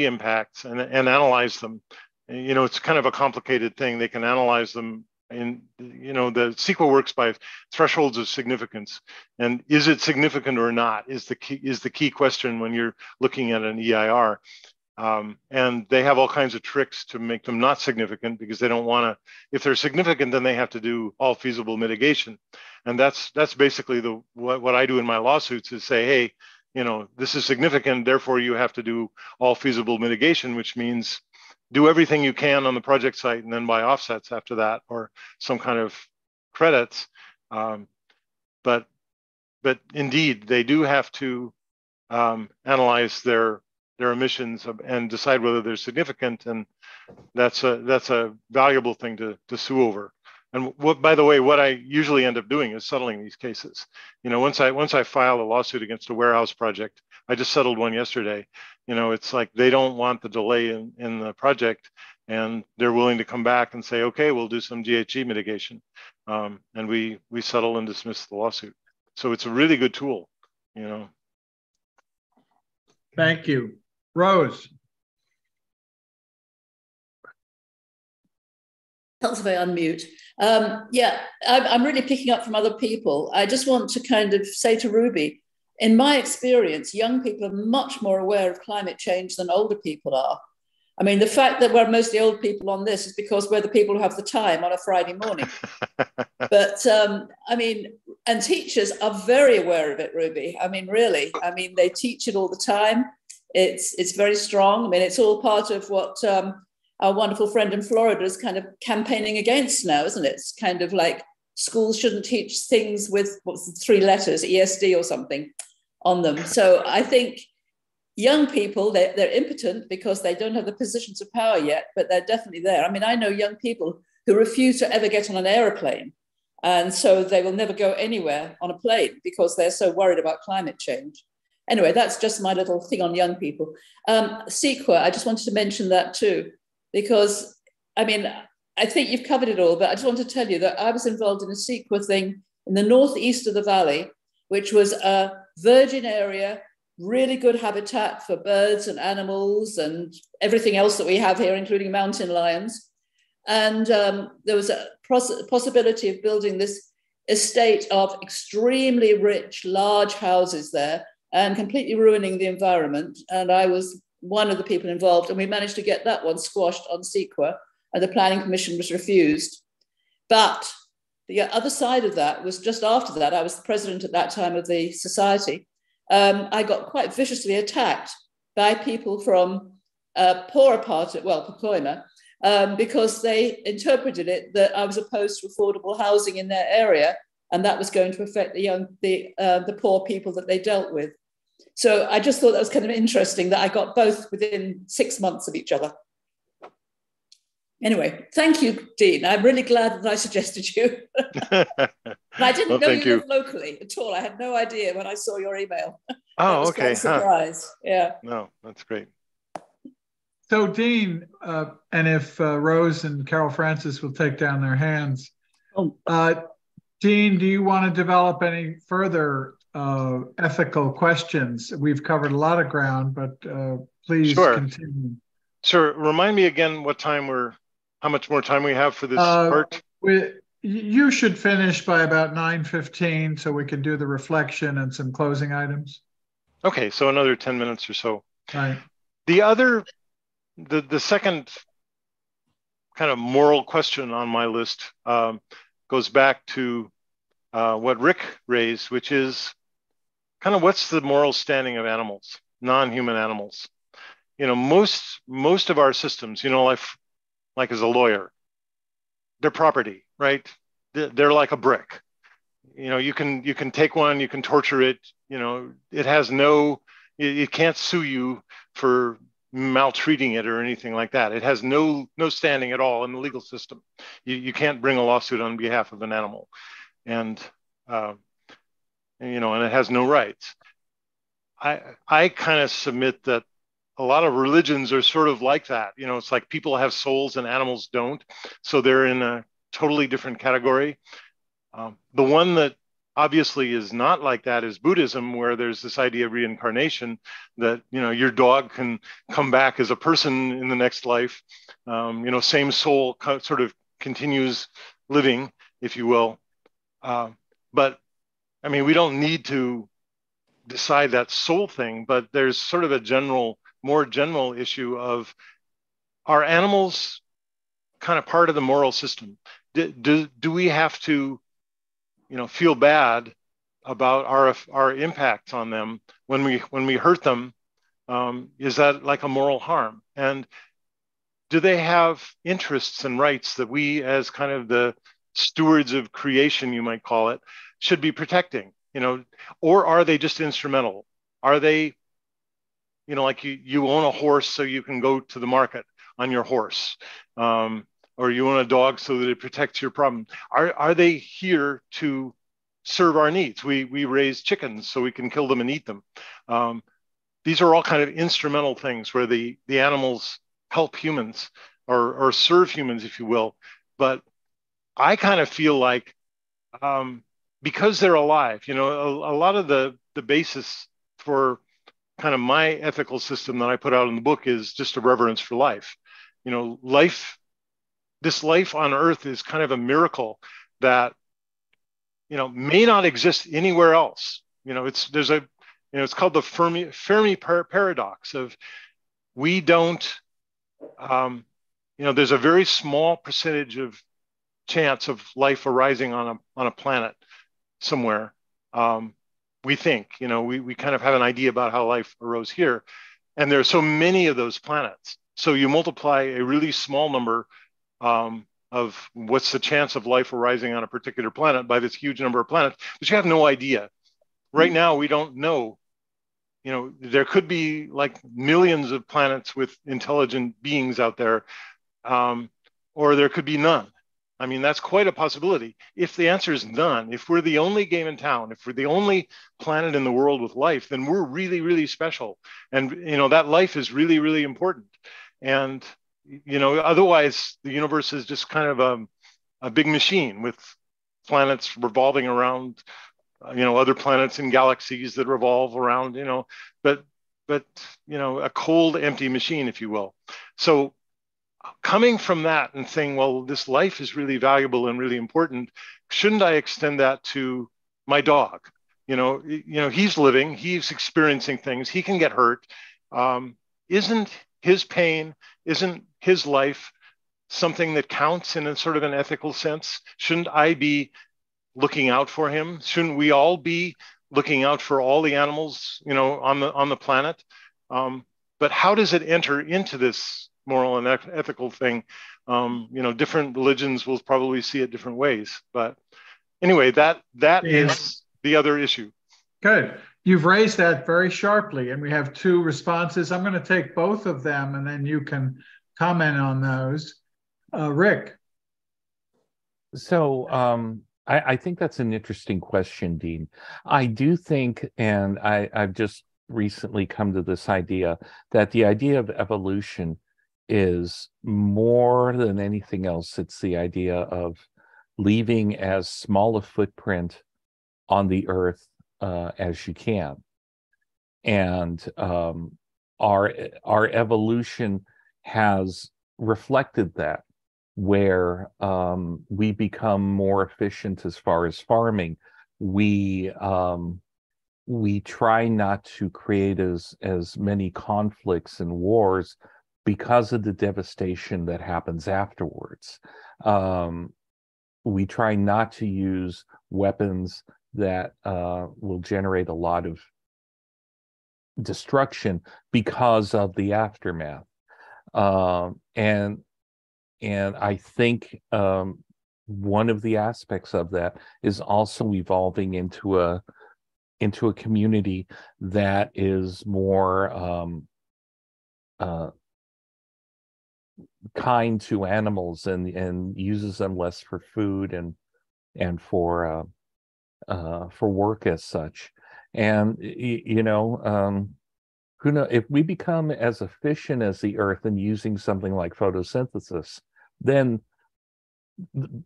impacts and analyze them. And, you know, it's kind of a complicated thing. They can analyze them, and you know, the CEQA works by thresholds of significance. And is it significant or not is the key question when you're looking at an EIR. And they have all kinds of tricks to make them not significant, because they don't want to. If they're significant, then they have to do all feasible mitigation, and that's basically what I do in my lawsuits is say, hey, you know, this is significant, therefore you have to do all feasible mitigation, which means do everything you can on the project site and then buy offsets after that, or some kind of credits. But indeed, they do have to analyze their emissions and decide whether they're significant, and that's a valuable thing to sue over. And what, by the way, what I usually end up doing is settling these cases. You know, once I file a lawsuit against a warehouse project, I just settled one yesterday. You know, it's like they don't want the delay in the project, and they're willing to come back and say, okay, we'll do some GHG mitigation, and we settle and dismiss the lawsuit. So it's a really good tool, you know. Thank you. Rose. That's the way I unmute. Yeah, I'm really picking up from other people. I just want to kind of say to Ruby, in my experience, young people are much more aware of climate change than older people are. I mean, the fact that we're mostly old people on this is because we're the people who have the time on a Friday morning. But, I mean, and teachers are very aware of it, Ruby. I mean, really. I mean, they teach it all the time. It's very strong. I mean, it's all part of what our wonderful friend in Florida is kind of campaigning against now, isn't it? It's kind of like schools shouldn't teach things with, what's the 3 letters, ESD or something, on them. So I think young people, they're impotent because they don't have the positions of power yet, but they're definitely there. I mean, I know young people who refuse to ever get on an airplane, and so they will never go anywhere on a plane because they're so worried about climate change. Anyway, that's just my little thing on young people. CEQA, I just wanted to mention that too. because, I mean, I think you've covered it all, but I just want to tell you that I was involved in a CEQA thing in the northeast of the valley, which was a virgin area, really good habitat for birds and animals and everything else that we have here, including mountain lions. And there was a possibility of building this estate of extremely rich, large houses there and completely ruining the environment. And I was one of the people involved, and we managed to get that one squashed on CEQA, and the planning permission was refused. But the other side of that was just after that, I was the president at that time of the society. I got quite viciously attacked by people from poorer part of, well, Pacoima, because they interpreted it that I was opposed to affordable housing in their area, and that was going to affect the young, the poor people that they dealt with. So I just thought that was kind of interesting that I got both within 6 months of each other. Anyway, thank you, Dean. I'm really glad that I suggested you. And I didn't know you lived locally at all. I had no idea when I saw your email. Oh, okay. Huh. Surprise. Yeah. No, that's great. So, Dean, and if Rose and Carol Francis will take down their hands, Dean, do you want to develop any further ethical questions? We've covered a lot of ground, but please continue. Sure. Remind me again what time we're. How much more time we have for this part? You should finish by about 9:15 so we can do the reflection and some closing items. Okay, so another 10 minutes or so. Right. The second kind of moral question on my list goes back to what Rick raised, which is kind of what's the moral standing of animals, non-human animals? You know, most of our systems, you know, like as a lawyer, they're property, right? They're like a brick. You know, you can take one, you can torture it. You know, it has no, it can't sue you for maltreating it or anything like that. It has no standing at all in the legal system. You can't bring a lawsuit on behalf of an animal, and you know, and it has no rights. I kind of submit that. A lot of religions are sort of like that. You know, it's like people have souls and animals don't. So they're in a totally different category. The one that obviously is not like that is Buddhism, where there's this idea of reincarnation that, you know, your dog can come back as a person in the next life. You know, same soul sort of continues living, if you will. But I mean, we don't need to decide that soul thing, but there's sort of a more general issue of, are animals kind of part of the moral system? Do we have to, you know, feel bad about our impacts on them when we hurt them? Is that like a moral harm? And do they have interests and rights that we, as kind of the stewards of creation, you might call it, should be protecting? You know, or are they just instrumental? Are they, you know, like you own a horse so you can go to the market on your horse, or you own a dog so that it protects your problem. Are they here to serve our needs? We raise chickens so we can kill them and eat them. These are all kind of instrumental things where the animals help humans or serve humans, if you will. But I kind of feel like because they're alive, you know, a lot of the basis for kind of my ethical system that I put out in the book is just a reverence for life. You know, this life on earth is kind of a miracle that, you know, may not exist anywhere else. You know, it's called the Fermi paradox of, we don't, you know, there's a very small percentage of chance of life arising on a planet somewhere. We think, you know, we kind of have an idea about how life arose here. And there are so many of those planets. So you multiply a really small number of what's the chance of life arising on a particular planet by this huge number of planets, but you have no idea. Right now, we don't know. You know, there could be like millions of planets with intelligent beings out there, or there could be none. I mean, that's quite a possibility. If the answer is none, if we're the only game in town, if we're the only planet in the world with life, then we're really, really special. And, you know, that life is really, really important. And You know, otherwise the universe is just kind of a big machine with planets revolving around, you know, other planets and galaxies that revolve around, you know, but, you know, a cold, empty machine, if you will. So coming from that and saying, well, this life is really valuable and really important, shouldn't I extend that to my dog? You know, he's living, he's experiencing things, he can get hurt. Isn't his pain, isn't his life something that counts in a sort of an ethical sense? Shouldn't I be looking out for him? Shouldn't we all be looking out for all the animals, you know, on the planet? But how does it enter into this moral and ethical thing? You know, different religions will probably see it different ways. But anyway, that is the other issue. Good. You've raised that very sharply, and we have two responses. I'm going to take both of them, and then you can comment on those. Rick. So I think that's an interesting question, Dean. I do think, and I've just recently come to this idea, that the idea of evolution is more than anything else. It's the idea of leaving as small a footprint on the earth as you can. And our evolution has reflected that, where we become more efficient as far as farming. We try not to create as many conflicts and wars because of the devastation that happens afterwards. We try not to use weapons that will generate a lot of destruction because of the aftermath. And I think one of the aspects of that is also evolving into a community that is more kind to animals and uses them less for food and for work as such. And you know, who knows, if we become as efficient as the earth and using something like photosynthesis, then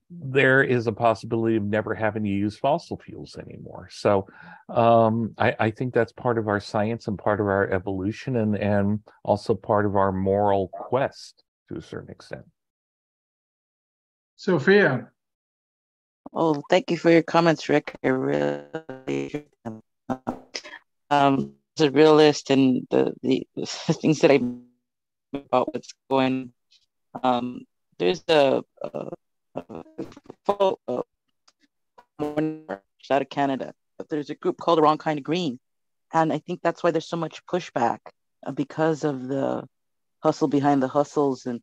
there is a possibility of never having to use fossil fuels anymore. So I think that's part of our science and part of our evolution, and also part of our moral quest to a certain extent. Sophia. Oh, thank you for your comments, Rick. I really as a realist, and the things that I about what's going there's out of Canada, but there's a group called The Wrong Kind of Green, and I think that's why there's so much pushback, because of the hustle behind the hustles and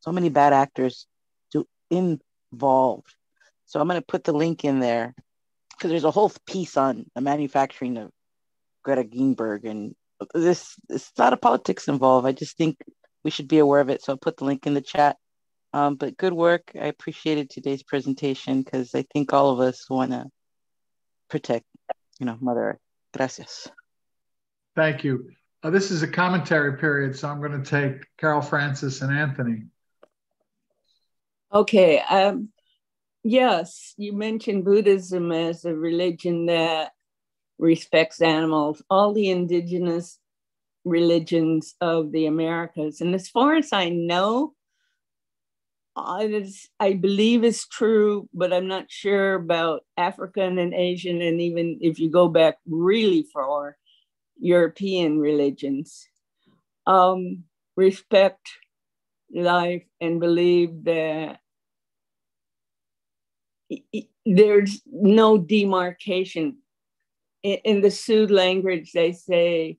so many bad actors to involved. So I'm going to put the link in there, because there's a whole piece on the manufacturing of Greta Thunberg, and this, it's not a politics involved. I just think we should be aware of it. So I'll put the link in the chat. But good work. I appreciated today's presentation, because I think all of us want to protect, you know, Mother Earth. Gracias. Thank you. This is a commentary period, so I'm going to take Carol, Francis, and Anthony. Okay. Yes, you mentioned Buddhism as a religion that respects animals, all the indigenous religions of the Americas. And as far as I know, I believe is true, but I'm not sure about African and Asian, and even if you go back really far, European religions, respect life and believe that there's no demarcation. In the Sioux language, they say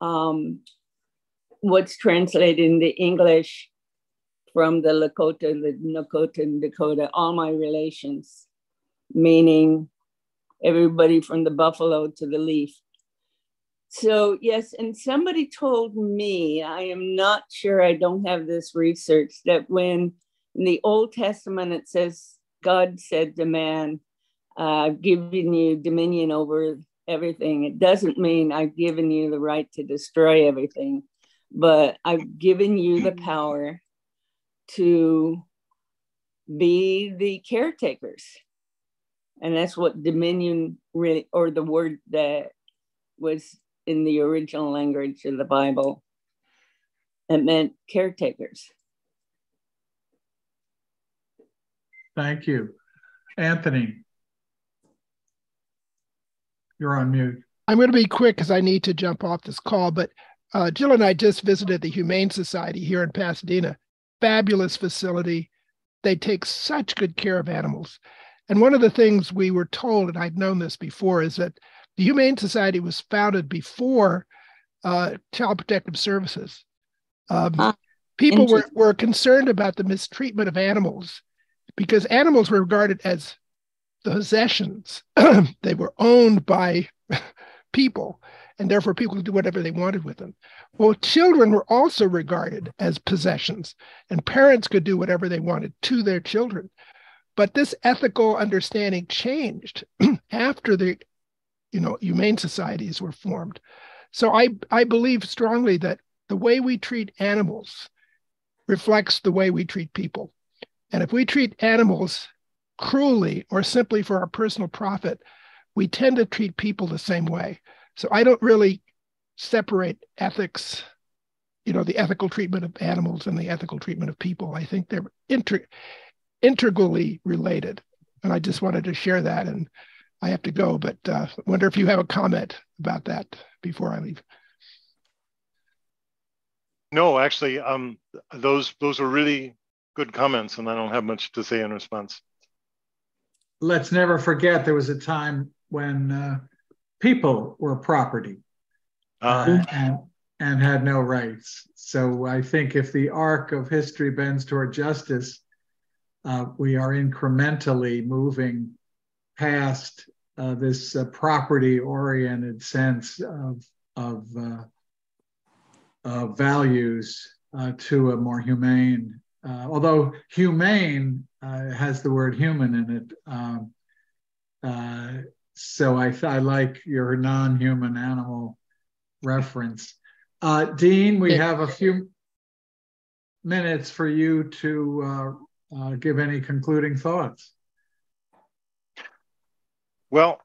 what's translated into English from the Lakota, the Nakota, and Dakota, all my relations, meaning everybody from the buffalo to the leaf. So yes, and somebody told me, I am not sure, I don't have this research, that when in the Old Testament it says, God said to man, I've given you dominion over everything. It doesn't mean I've given you the right to destroy everything, but I've given you the power to be the caretakers. And that's what dominion really, or the word that was in the original language of the Bible, it meant caretakers. Thank you. Anthony, you're on mute. I'm going to be quick because I need to jump off this call, but Jill and I just visited the Humane Society here in Pasadena. Fabulous facility. They take such good care of animals. And one of the things we were told, and I've known this before, is that the Humane Society was founded before Child Protective Services. People were concerned about the mistreatment of animals because animals were regarded as the possessions. They were owned by people, and therefore people could do whatever they wanted with them. Well, children were also regarded as possessions, and parents could do whatever they wanted to their children. But this ethical understanding changed after the humane societies were formed. So I believe strongly that the way we treat animals reflects the way we treat people. And if we treat animals cruelly or simply for our personal profit, we tend to treat people the same way. So I don't really separate ethics, the ethical treatment of animals and the ethical treatment of people. I think they're integrally related. And I just wanted to share that. And I have to go, but I wonder if you have a comment about that before I leave. No, actually, those are really good comments, and I don't have much to say in response. Let's never forget there was a time when people were property and had no rights. So I think if the arc of history bends toward justice, we are incrementally moving past this property-oriented sense of values to a more humane, although humane has the word human in it. So I like your non-human animal reference. Dean, we have a few minutes for you to give any concluding thoughts. Well,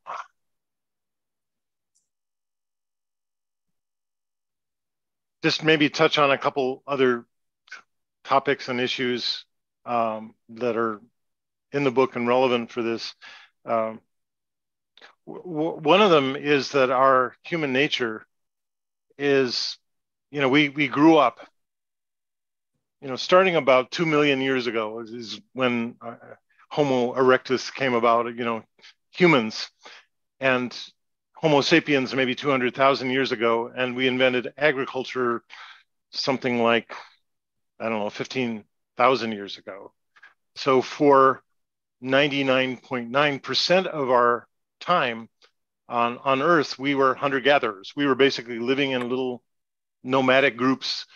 just maybe touch on a couple other topics and issues that are in the book and relevant for this. One of them is that our human nature is, we grew up, starting about 2 million years ago is when Homo erectus came about, humans, and Homo sapiens maybe 200,000 years ago, and we invented agriculture something like, 15,000 years ago. So for 99.9% of our time on Earth, we were hunter-gatherers. We were basically living in little nomadic groups,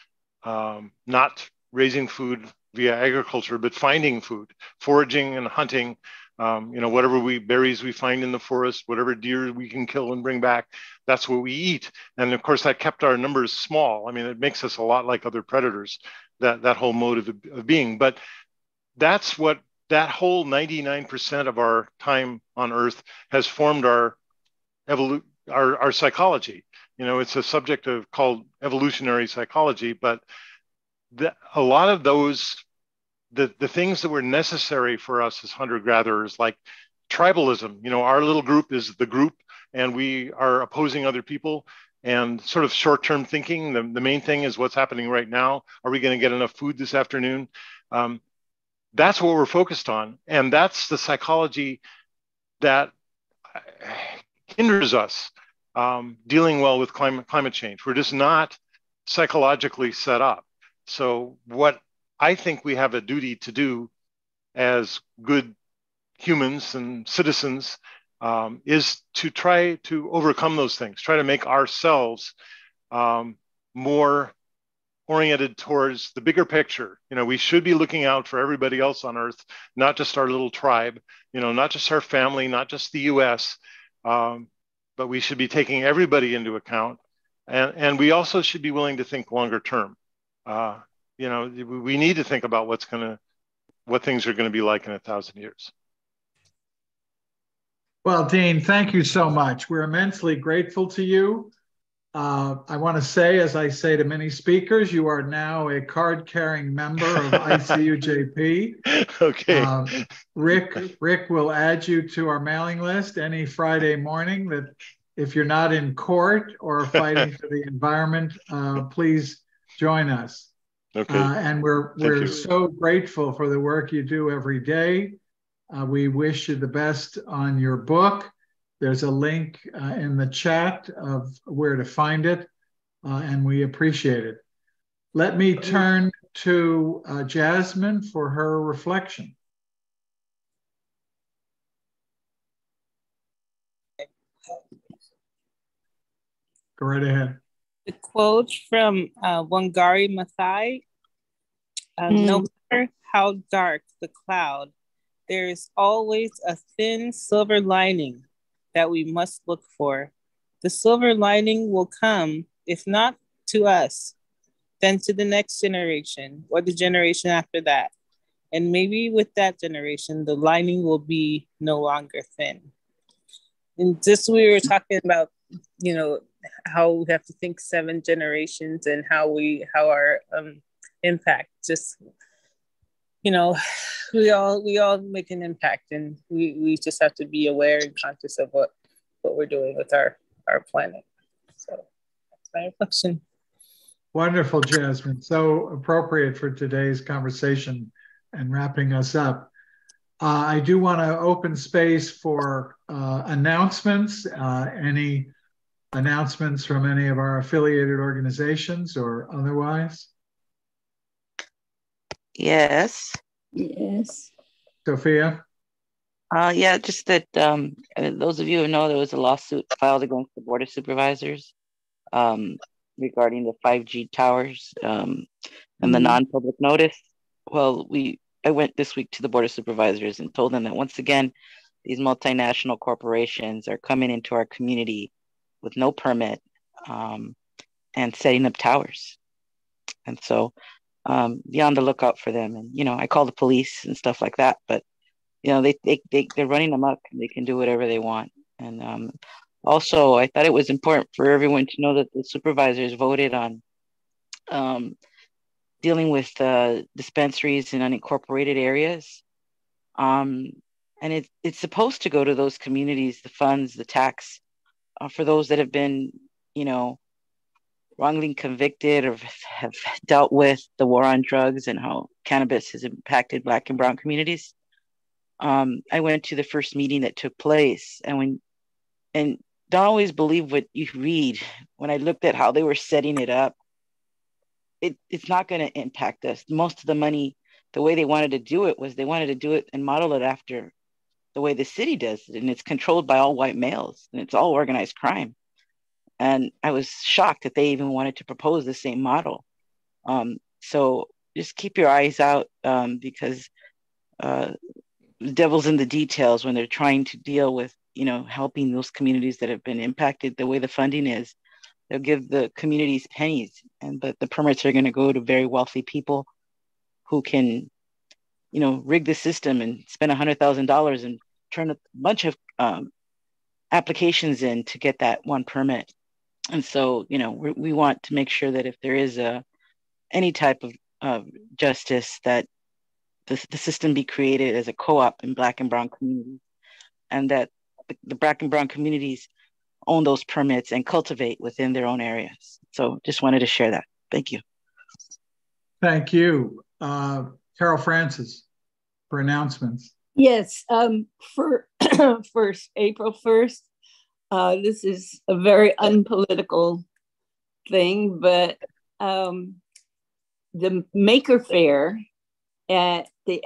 not raising food via agriculture, but finding food, foraging and hunting, whatever berries we find in the forest, whatever deer we can kill and bring back, that's what we eat. And of course, that kept our numbers small. It makes us a lot like other predators, that whole mode of being. But that's what that whole 99% of our time on Earth has formed our psychology. It's a subject called evolutionary psychology, but a lot of those, the things that were necessary for us as hunter-gatherers, like tribalism, our little group is the group and we are opposing other people, and sort of short-term thinking. The main thing is what's happening right now. Are we going to get enough food this afternoon? That's what we're focused on. And that's the psychology that hinders us dealing well with climate change. We're just not psychologically set up. So what I think we have a duty to do as good humans and citizens is to try to overcome those things, try to make ourselves more oriented towards the bigger picture. We should be looking out for everybody else on Earth, not just our little tribe, not just our family, not just the US, but we should be taking everybody into account. And we also should be willing to think longer term. you know, we need to think about what's going to, what things are going to be like in 1,000 years. Well, Dean, thank you so much. We're immensely grateful to you. I want to say, as I say to many speakers, you are now a card-carrying member of ICUJP. Okay. Rick will add you to our mailing list any Friday morning that if you're not in court or fighting for the environment, please join us. Okay. And we're so grateful for the work you do every day. We wish you the best on your book. There's a link in the chat of where to find it, and we appreciate it. Let me turn to Jasmine for her reflection. Go right ahead. The quote from Wangari Maathai, no matter how dark the cloud, there is always a thin silver lining that we must look for. The silver lining will come, if not to us, then to the next generation or the generation after that. And maybe with that generation, the lining will be no longer thin. And just we were talking about, you know, how we have to think 7 generations and how our impact just, you know, we all make an impact, and we just have to be aware and conscious of what we're doing with our planet. So that's my reflection. Wonderful, Jasmine. So appropriate for today's conversation and wrapping us up. I do want to open space for announcements, any announcements from any of our affiliated organizations or otherwise. Yes. Yes. Sophia? Yeah, just that those of you who know, there was a lawsuit filed against the Board of Supervisors regarding the 5G towers and the non-public notice. Well, I went this week to the Board of Supervisors and told them that once again, these multinational corporations are coming into our community with no permit and setting up towers. And so, be on the lookout for them. And, you know, I call the police and stuff like that, but, you know, they're running amok and they can do whatever they want. And also, I thought it was important for everyone to know that the supervisors voted on dealing with dispensaries in unincorporated areas. And it's supposed to go to those communities, the funds, the tax, for those that have been, you know, wrongly convicted or have dealt with the war on drugs and how cannabis has impacted Black and Brown communities. I went to the first meeting that took place, and don't always believe what you read. When I looked at how they were setting it up, it's not going to impact us. Most of the money, the way they wanted to do it was they wanted to do it and model it after the way the city does it, and it's controlled by all white males, and it's all organized crime. And I was shocked that they even wanted to propose the same model. So just keep your eyes out because the devil's in the details when they're trying to deal with, you know, helping those communities that have been impacted the way the funding is. They'll give the communities pennies, but the permits are going to go to very wealthy people who can, you know, rig the system and spend $100,000 and turn a bunch of applications in to get that one permit. And so, you know, we want to make sure that if there is any type of justice, that the system be created as a co-op in Black and Brown communities, and that the Black and Brown communities own those permits and cultivate within their own areas. So just wanted to share that. Thank you. Thank you. Carol Francis for announcements. Yes, for first, April 1st, this is a very unpolitical thing, but the Maker Fair at the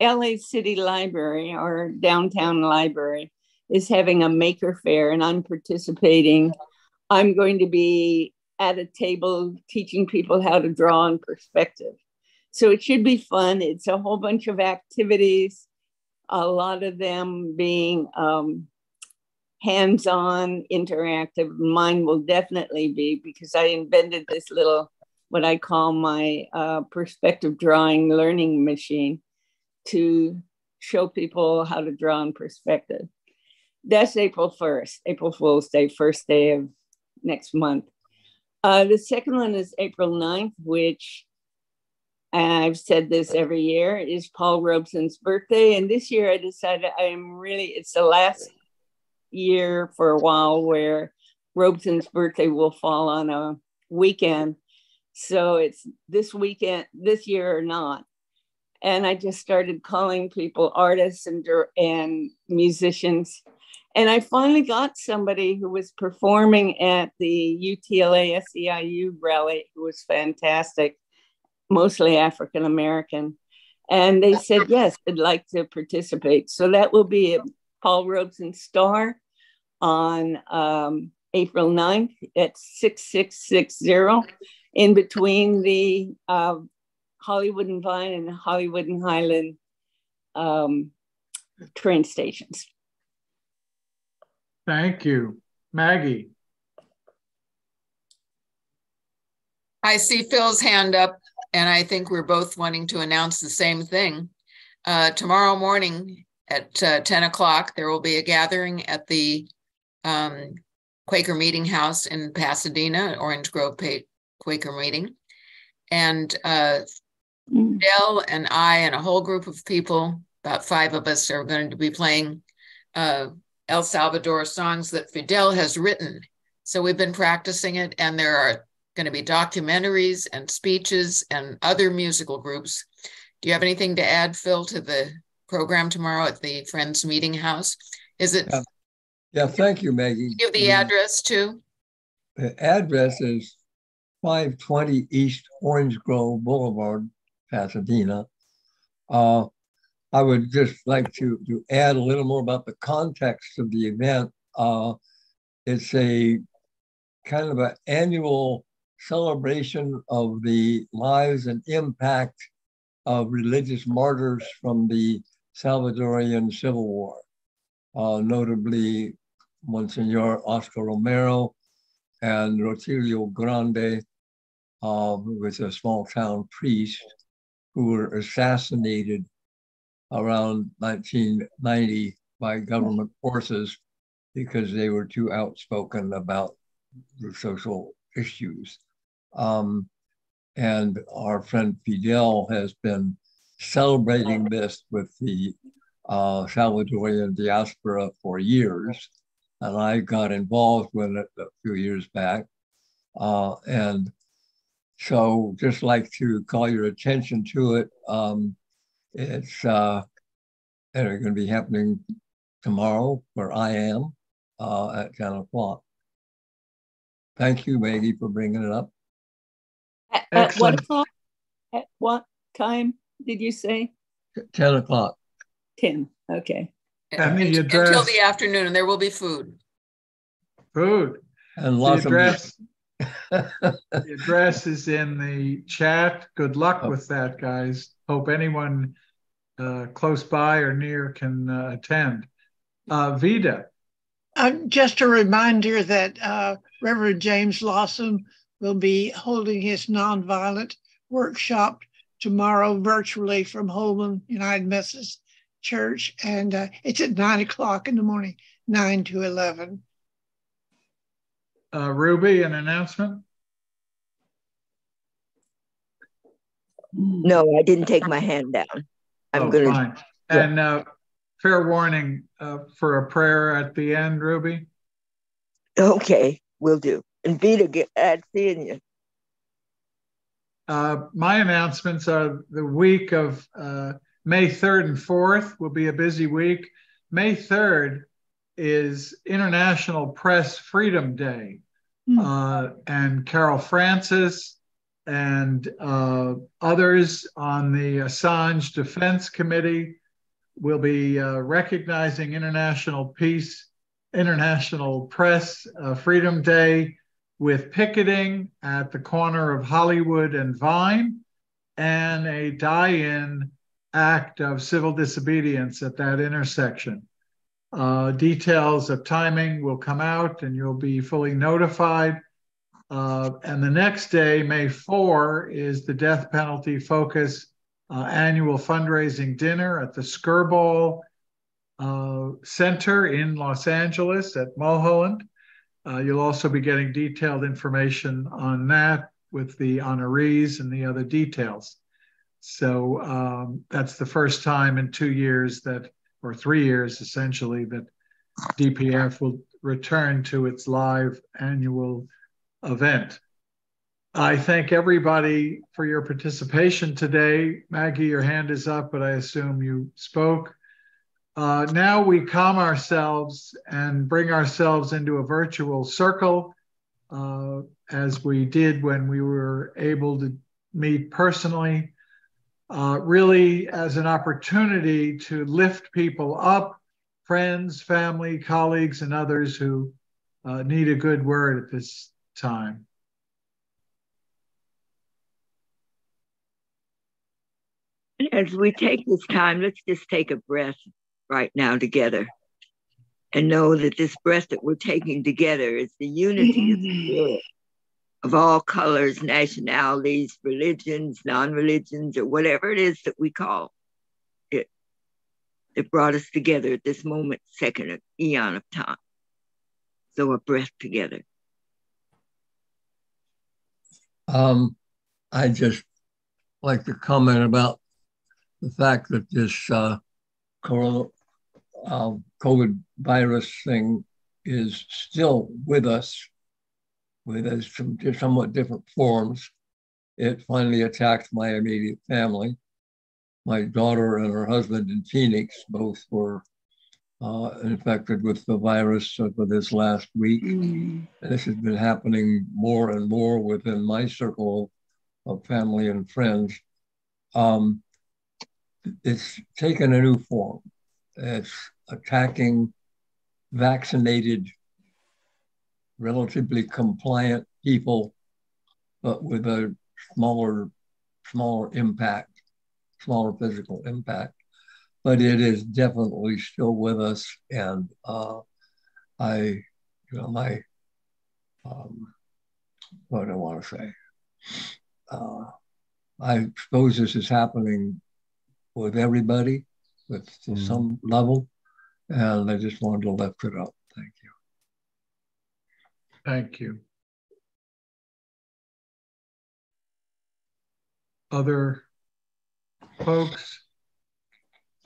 LA City Library or downtown library is having a Maker Fair, and I'm participating. I'm going to be at a table teaching people how to draw in perspective. So it should be fun. It's a whole bunch of activities, a lot of them being hands-on, interactive. Mine will definitely be, because I invented this little what I call my perspective drawing learning machine to show people how to draw in perspective. That's April 1st, April Fool's Day, first day of next month. The second one is April 9th, which I've said this every year, is Paul Robeson's birthday. And this year I decided it's the last year for a while where Robeson's birthday will fall on a weekend. So it's this weekend, this year or not. And I just started calling people artists and musicians. And I finally got somebody who was performing at the UTLA SEIU rally, who was fantastic, mostly African-American. And they said, yes, they'd like to participate. So that will be at Paul Robeson Star on April 9th at 6660 in between the Hollywood and Vine and Hollywood and Highland train stations. Thank you. Maggie. I see Phil's hand up, and I think we're both wanting to announce the same thing. Tomorrow morning at 10 o'clock, there will be a gathering at the Quaker Meeting House in Pasadena, Orange Grove Quaker Meeting. And Dell and I and a whole group of people, about 5 of us, are going to be playing El Salvador songs that Fidel has written. So we've been practicing it, and there are going to be documentaries and speeches and other musical groups. Do you have anything to add, Phil, to the program tomorrow at the Friends Meeting House? Is it? Yeah, thank you, Maggie. Give the address too. The address is 520 East Orange Grove Boulevard, Pasadena. I would just like to add a little more about the context of the event. It's a kind of an annual celebration of the lives and impact of religious martyrs from the Salvadorian Civil War, notably Monsignor Oscar Romero and Rotilio Grande, who was a small town priest, who were assassinated around 1990 by government forces because they were too outspoken about the social issues. And our friend Fidel has been celebrating this with the Salvadorian diaspora for years. And I got involved with it a few years back. And so just like to call your attention to it. It's going to be happening tomorrow where I am at 10 o'clock. Thank you, Maggie, for bringing it up. At what o'clock? At what time did you say? 10 o'clock. 10, okay. And the address, until the afternoon, and there will be food. Food. And lots of The address is in the chat. Good luck with that, guys. Hope anyone close by or near can attend. Vida. Just a reminder that Reverend James Lawson will be holding his nonviolent workshop tomorrow virtually from Holman United Methodist Church, and it's at 9 o'clock in the morning, 9 to 11. Ruby, an announcement? No, I didn't take my hand down. I'm going to. And fair warning for a prayer at the end, Ruby. Okay, we'll do. And Vita, glad seeing you. My announcements are the week of May 3rd and 4th will be a busy week. May 3rd is International Press Freedom Day. And Carol Francis and others on the Assange Defense Committee will be recognizing International Press Freedom Day with picketing at the corner of Hollywood and Vine, and a die-in act of civil disobedience at that intersection. Details of timing will come out and you'll be fully notified. And the next day, May 4, is the Death Penalty Focus annual fundraising dinner at the Skirball Center in Los Angeles at Mulholland. You'll also be getting detailed information on that with the honorees and the other details. So that's the first time in 2 years that, or 3 years essentially, that DPF will return to its live annual event. I thank everybody for your participation today. Maggie, your hand is up, but I assume you spoke. Now we calm ourselves and bring ourselves into a virtual circle as we did when we were able to meet personally, really as an opportunity to lift people up, friends, family, colleagues, and others who need a good word at this time. As we take this time, let's just take a breath right now together and know that this breath that we're taking together is the unity of the spirit of all colors, nationalities, religions, non-religions, or whatever it is that we call it, that brought us together at this moment, second, eon of time. So a breath together. I just like to comment about the fact that this COVID virus thing is still with us, with some somewhat different forms. It finally attacked my immediate family. My daughter and her husband in Phoenix both were infected with the virus for this last week. And this has been happening more and more within my circle of family and friends. It's taken a new form. It's attacking vaccinated, relatively compliant people, but with a smaller impact, smaller physical impact. But it is definitely still with us, and what do I want to say? I suppose this is happening with everybody, with to some level, and I just wanted to lift it up. Thank you. Thank you. Other folks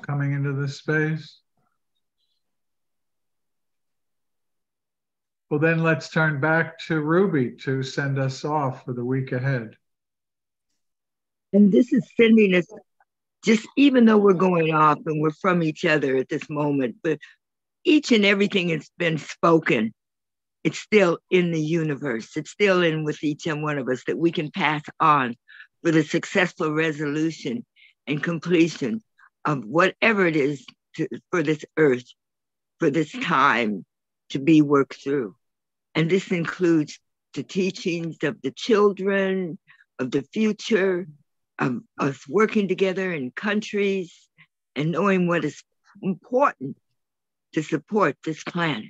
coming into this space? Well, then let's turn back to Ruby to send us off for the week ahead. And this is sending us, just even though we're going off and we're from each other at this moment, but each and everything that's been spoken, it's still in the universe. It's still in with each and one of us that we can pass on for the successful resolution and completion of whatever it is for this earth, for this time to be worked through. And this includes the teachings of the children, of the future, of us working together in countries and knowing what is important to support this planet.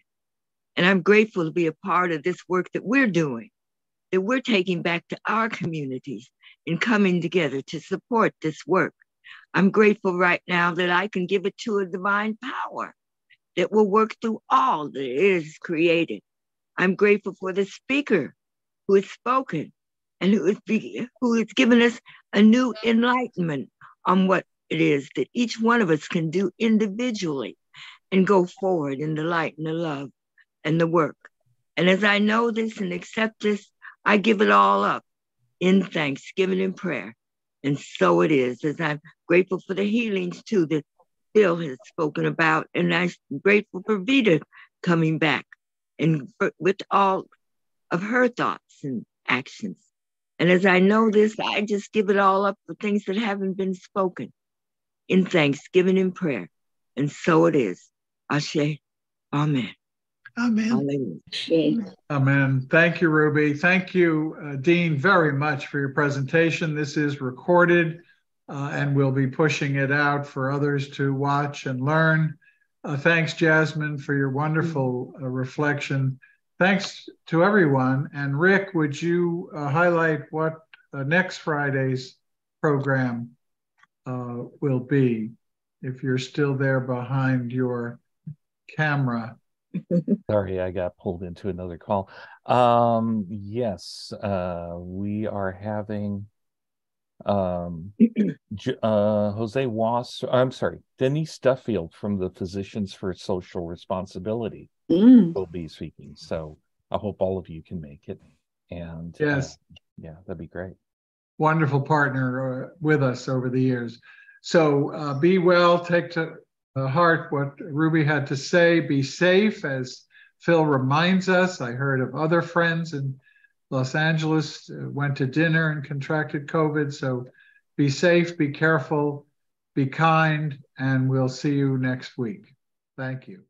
And I'm grateful to be a part of this work that we're doing, that we're taking back to our communities and coming together to support this work. I'm grateful right now that I can give it to a divine power that will work through all that is created. I'm grateful for the speaker who has spoken and who has given us a new enlightenment on what it is that each one of us can do individually and go forward in the light and the love and the work. And as I know this and accept this, I give it all up in thanksgiving and prayer. And so it is, as I'm grateful for the healings too that Bill has spoken about. And I'm grateful for Vita coming back and with all of her thoughts and actions. And as I know this, I just give it all up for things that haven't been spoken in thanksgiving and prayer. And so it is. Ashe, amen. Amen. Amen. Thank you, Ruby. Thank you, Dean, very much for your presentation. This is recorded and we'll be pushing it out for others to watch and learn. Thanks, Jasmine, for your wonderful reflection Thanks to everyone. And Rick, would you highlight what next Friday's program will be, if you're still there behind your camera? Sorry, I got pulled into another call. Yes, we are having Denise Duffield from the Physicians for Social Responsibility will be speaking. So I hope all of you can make it. And yes, yeah, that'd be great. Wonderful partner with us over the years. So be well, take to heart what Ruby had to say, be safe, as Phil reminds us. I heard of other friends in Los Angeles went to dinner and contracted COVID. So be safe, be careful, be kind, and we'll see you next week. Thank you.